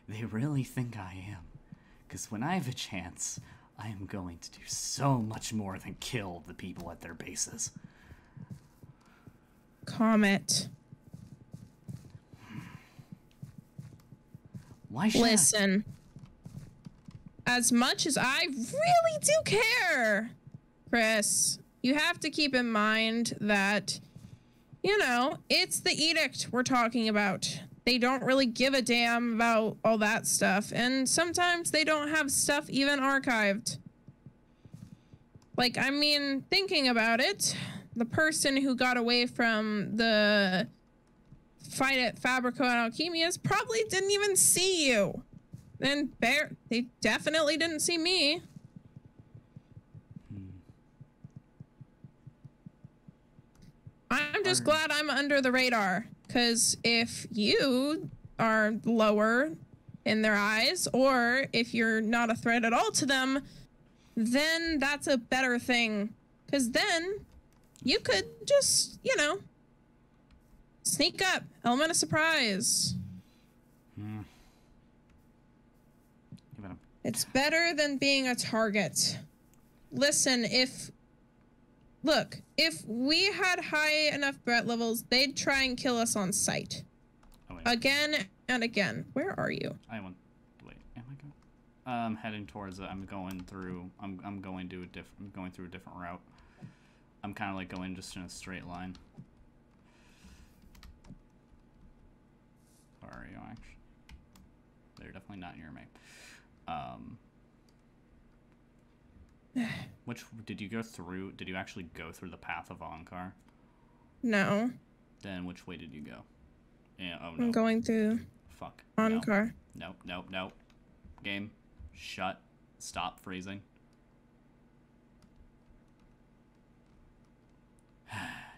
they really think I am. Because when I have a chance, I am going to do so much more than kill the people at their bases. Comet. Why should Listen. I... As much as I really do care, Chris, you have to keep in mind that, you know, it's the edict we're talking about. They don't really give a damn about all that stuff. And sometimes they don't have stuff even archived. Like, I mean, thinking about it, the person who got away from the fight at Fabrico and Alchemia's probably didn't even see you. Then bear, they definitely didn't see me. I'm just glad I'm under the radar, because if you are lower in their eyes, or if you're not a threat at all to them, then that's a better thing, because then you could just, you know, sneak up, element of surprise. Mm. It's better than being a target. Listen, if... Look, if we had high enough threat levels, they'd try and kill us on sight. Oh, again and again. Where are you? I went... Wait, am I going? I'm heading towards it. I'm going through... I'm, I'm going to a different... I'm going through a different route. I'm kind of like going just in a straight line. Where are you, actually? They're definitely not near me. Um... Which did you go through? Did you actually go through the path of Honkarn? No. Then which way did you go? Yeah, oh no. I'm going through. Fuck. Honkarn. Nope, nope, nope. Game. Shut. Stop freezing.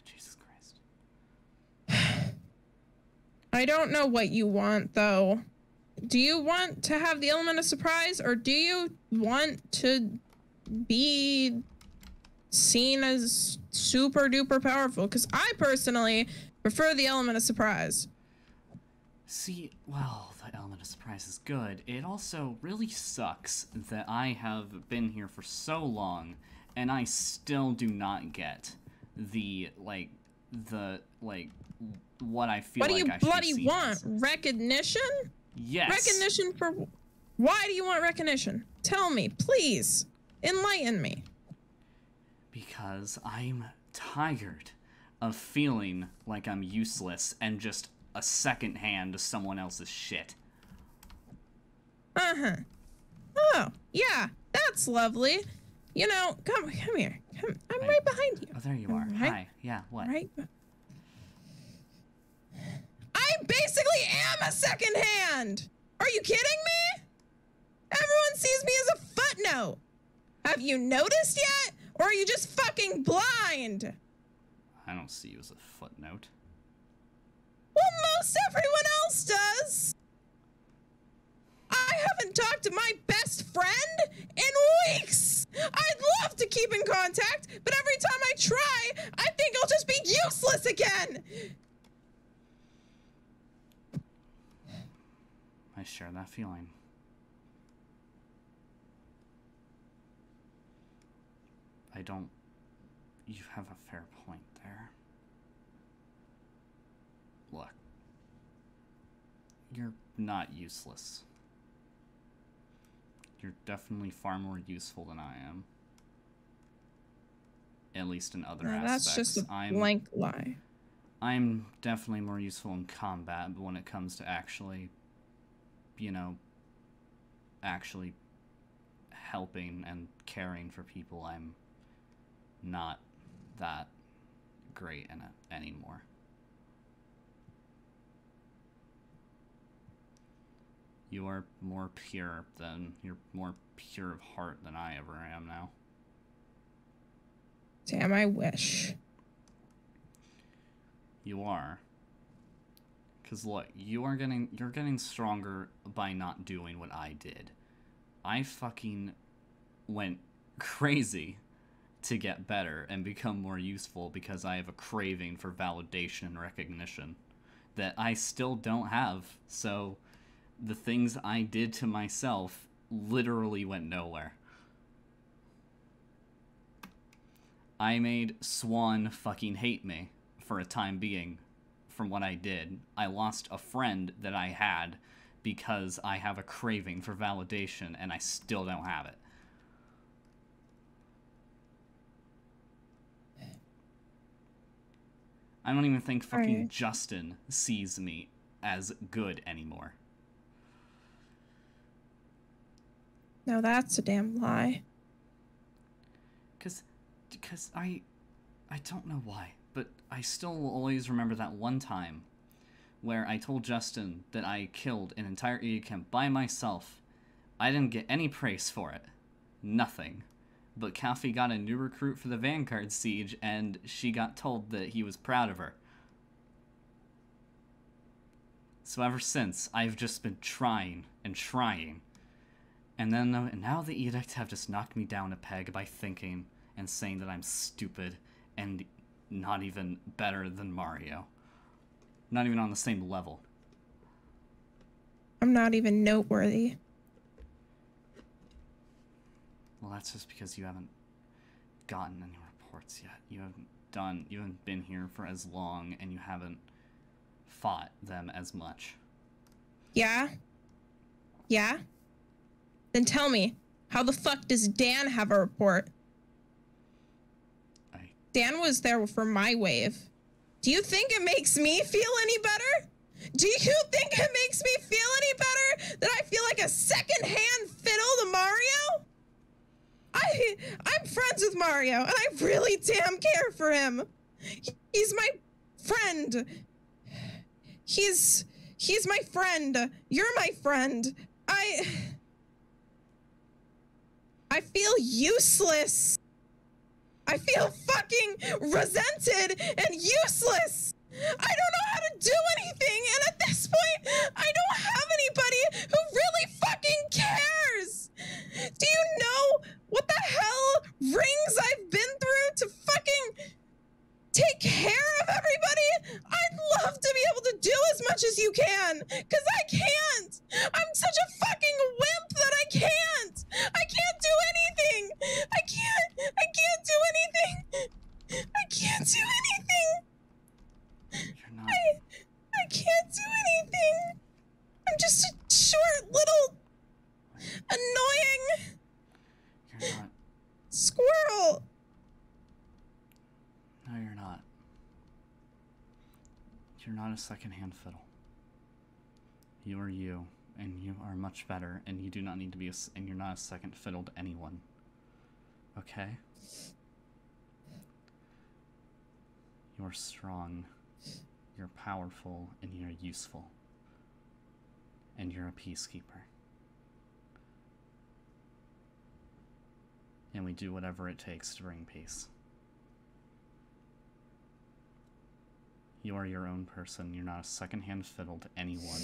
Jesus Christ. I don't know what you want, though. Do you want to have the element of surprise, or do you want to be seen as super duper powerful? Because I personally prefer the element of surprise. See, well, the element of surprise is good. It also really sucks that I have been here for so long and I still do not get the, like, the, like, what I feel like I should see. What do you bloody want? Recognition? Yes. Recognition for... Why do you want recognition? Tell me, please. Enlighten me. Because I'm tired of feeling like I'm useless and just a second hand to someone else's shit. Uh-huh. Oh, yeah, that's lovely. You know, come come here. Come, I'm right. right behind you. Oh, there you are. Right. Hi. Yeah, what? Right. I basically am a second hand! Are you kidding me? Everyone sees me as a footnote. Have you noticed yet? Or are you just fucking blind? I don't see you as a footnote. Well, most everyone else does. I haven't talked to my best friend in weeks. I'd love to keep in contact, but every time I try, I think I'll just be useless again. I share that feeling. I don't... You have a fair point there. Look. You're not useless. You're definitely far more useful than I am. At least in other no, aspects. That's just a I'm, blank lie. I'm definitely more useful in combat, but when it comes to actually, you know, actually helping and caring for people, I'm not that great in it anymore. You are more pure than you're more pure of heart than I ever am now. Damn, I wish. You are. Cause look, you are getting you're getting stronger by not doing what I did. I fucking went crazy to get better and become more useful because I have a craving for validation and recognition that I still don't have. So the things I did to myself literally went nowhere. I made Swan fucking hate me for a time being from what I did. I lost a friend that I had because I have a craving for validation and I still don't have it. I don't even think fucking right. Justin sees me as good anymore. No, that's a damn lie. Cause, cause I, I don't know why, but I still will always remember that one time where I told Justin that I killed an entire Edict by myself. I didn't get any praise for it. Nothing. But Kaffee got a new recruit for the Vanguard siege, and she got told that he was proud of her. So ever since, I've just been trying and trying. And then and now the Edict have just knocked me down a peg by thinking and saying that I'm stupid and not even better than Mario. Not even on the same level. I'm not even noteworthy. Well, that's just because you haven't gotten any reports yet. You haven't done, you haven't been here for as long, and you haven't fought them as much. Yeah? Yeah? Then tell me, how the fuck does Dan have a report? I... Dan was there for my wave. Do you think it makes me feel any better? Do you think it makes me feel any better that I feel like a second-hand fiddle to Mario? I, I'm friends with Mario, and I really damn care for him. He's my friend. He's, he's my friend. You're my friend. I, I feel useless. I feel fucking resented and useless. I don't know how to do anything, and at this point, I don't have anybody who really fucking cares! Do you know what the hell rings I've been through to fucking take care of everybody? I'd love to be able to do as much as you can, because I can't! I'm such a fucking wimp that I can't! I can't do anything! I can't! I can't do anything! I can't do anything! You're not... I, I can't do anything. I'm just a short, little, annoying you're not... squirrel. No, you're not. You're not a second-hand fiddle. You are you, and you are much better, and you do not need to be a, and you're not a second fiddle to anyone. Okay? You are strong. You're powerful, and you're useful. And you're a peacekeeper. And we do whatever it takes to bring peace. You are your own person. You're not a second-hand fiddle to anyone.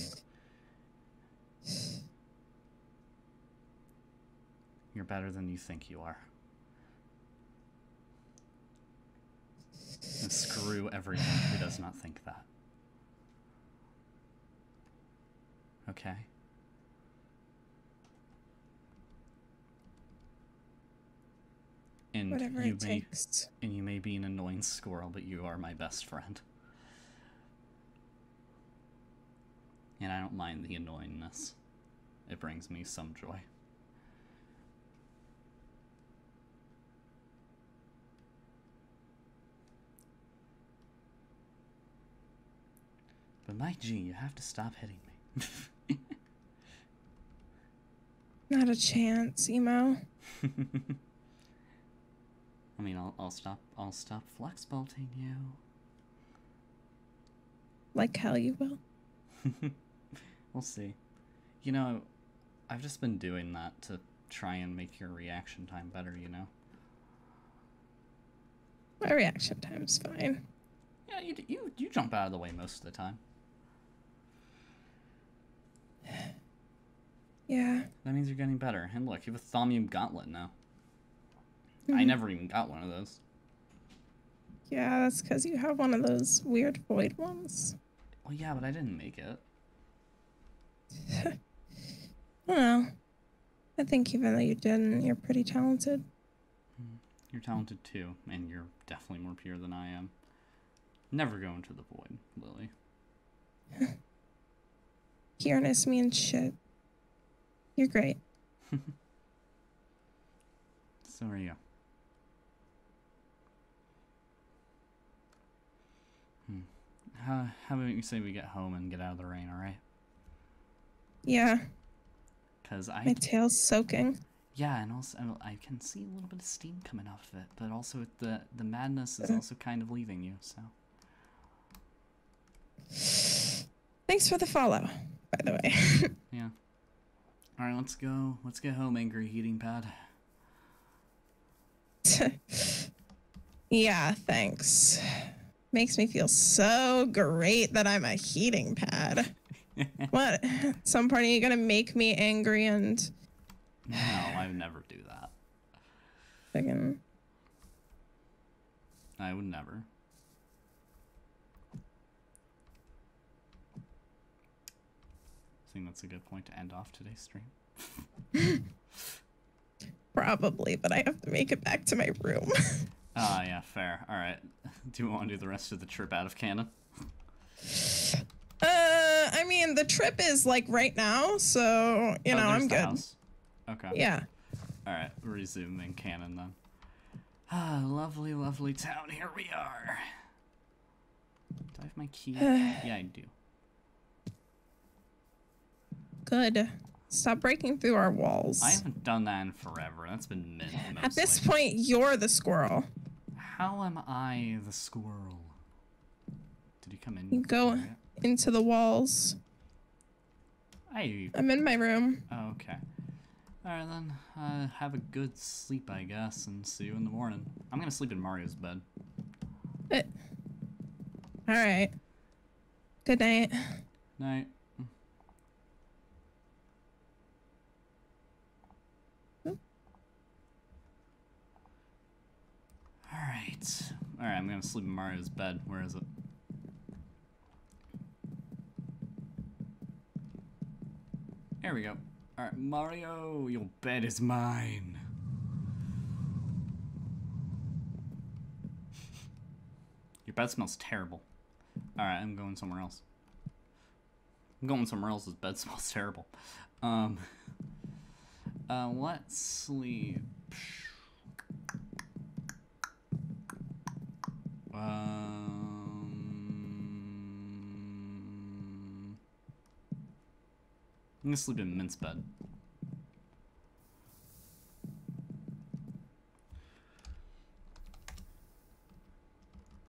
You're better than you think you are. And screw everyone who does not think that. Okay? And Whatever you it may, takes. And you may be an annoying squirrel, but you are my best friend. And I don't mind the annoyingness. It brings me some joy. But Mike G, you have to stop hitting me. Not a chance, Emo. I mean, I'll I'll stop I'll stop flux bolting you. Like hell you will. We'll see. You know, I've just been doing that to try and make your reaction time better, you know. My reaction time's fine. Yeah, you you you jump out of the way most of the time. Yeah. That means you're getting better. And look, you have a Thaumium Gauntlet now. Mm-hmm. I never even got one of those. Yeah, that's because you have one of those weird void ones. Well, yeah, but I didn't make it. Well, I think even though you didn't, you're pretty talented. You're talented too, and you're definitely more pure than I am. Never go into the void, Lily. Pureness means shit. You're great. So are you. Hmm. How, how about you say we get home and get out of the rain, alright? Yeah. Cause I... My tail's soaking. Yeah, and also I can see a little bit of steam coming off of it, but also the, the madness is also kind of leaving you, so... Thanks for the follow, by the way. Yeah. All right, let's go. Let's get home, Angry Heating Pad. Yeah, thanks. Makes me feel so great that I'm a heating pad. What? Some part of you gonna make me angry and... No, I would never do that. I can... I would never. I think that's a good point to end off today's stream. Probably, but I have to make it back to my room. Ah, uh, yeah, fair. All right. Do you want to do the rest of the trip out of canon? Uh, I mean, the trip is like right now, so you oh, know I'm good. House. Okay. Yeah. All right, resuming canon then. Ah, lovely, lovely town. Here we are. Do I have my key? Yeah, I do. Good. Stop breaking through our walls. I haven't done that in forever. That's been mint mostly. At this point, you're the squirrel. How am I the squirrel? Did you come in? You go yet? Into the walls. I... I'm in my room. Oh, okay. All right, then. Uh, have a good sleep, I guess, and see you in the morning. I'm going to sleep in Mario's bed. It... All right. Good night. Night. All right. All right, I'm going to sleep in Mario's bed. Where is it? There we go. All right, Mario, your bed is mine. Your bed smells terrible. All right, I'm going somewhere else. I'm going somewhere else's bed smells terrible. Um, uh, let's sleep. Um, I'm gonna sleep in Mint's bed.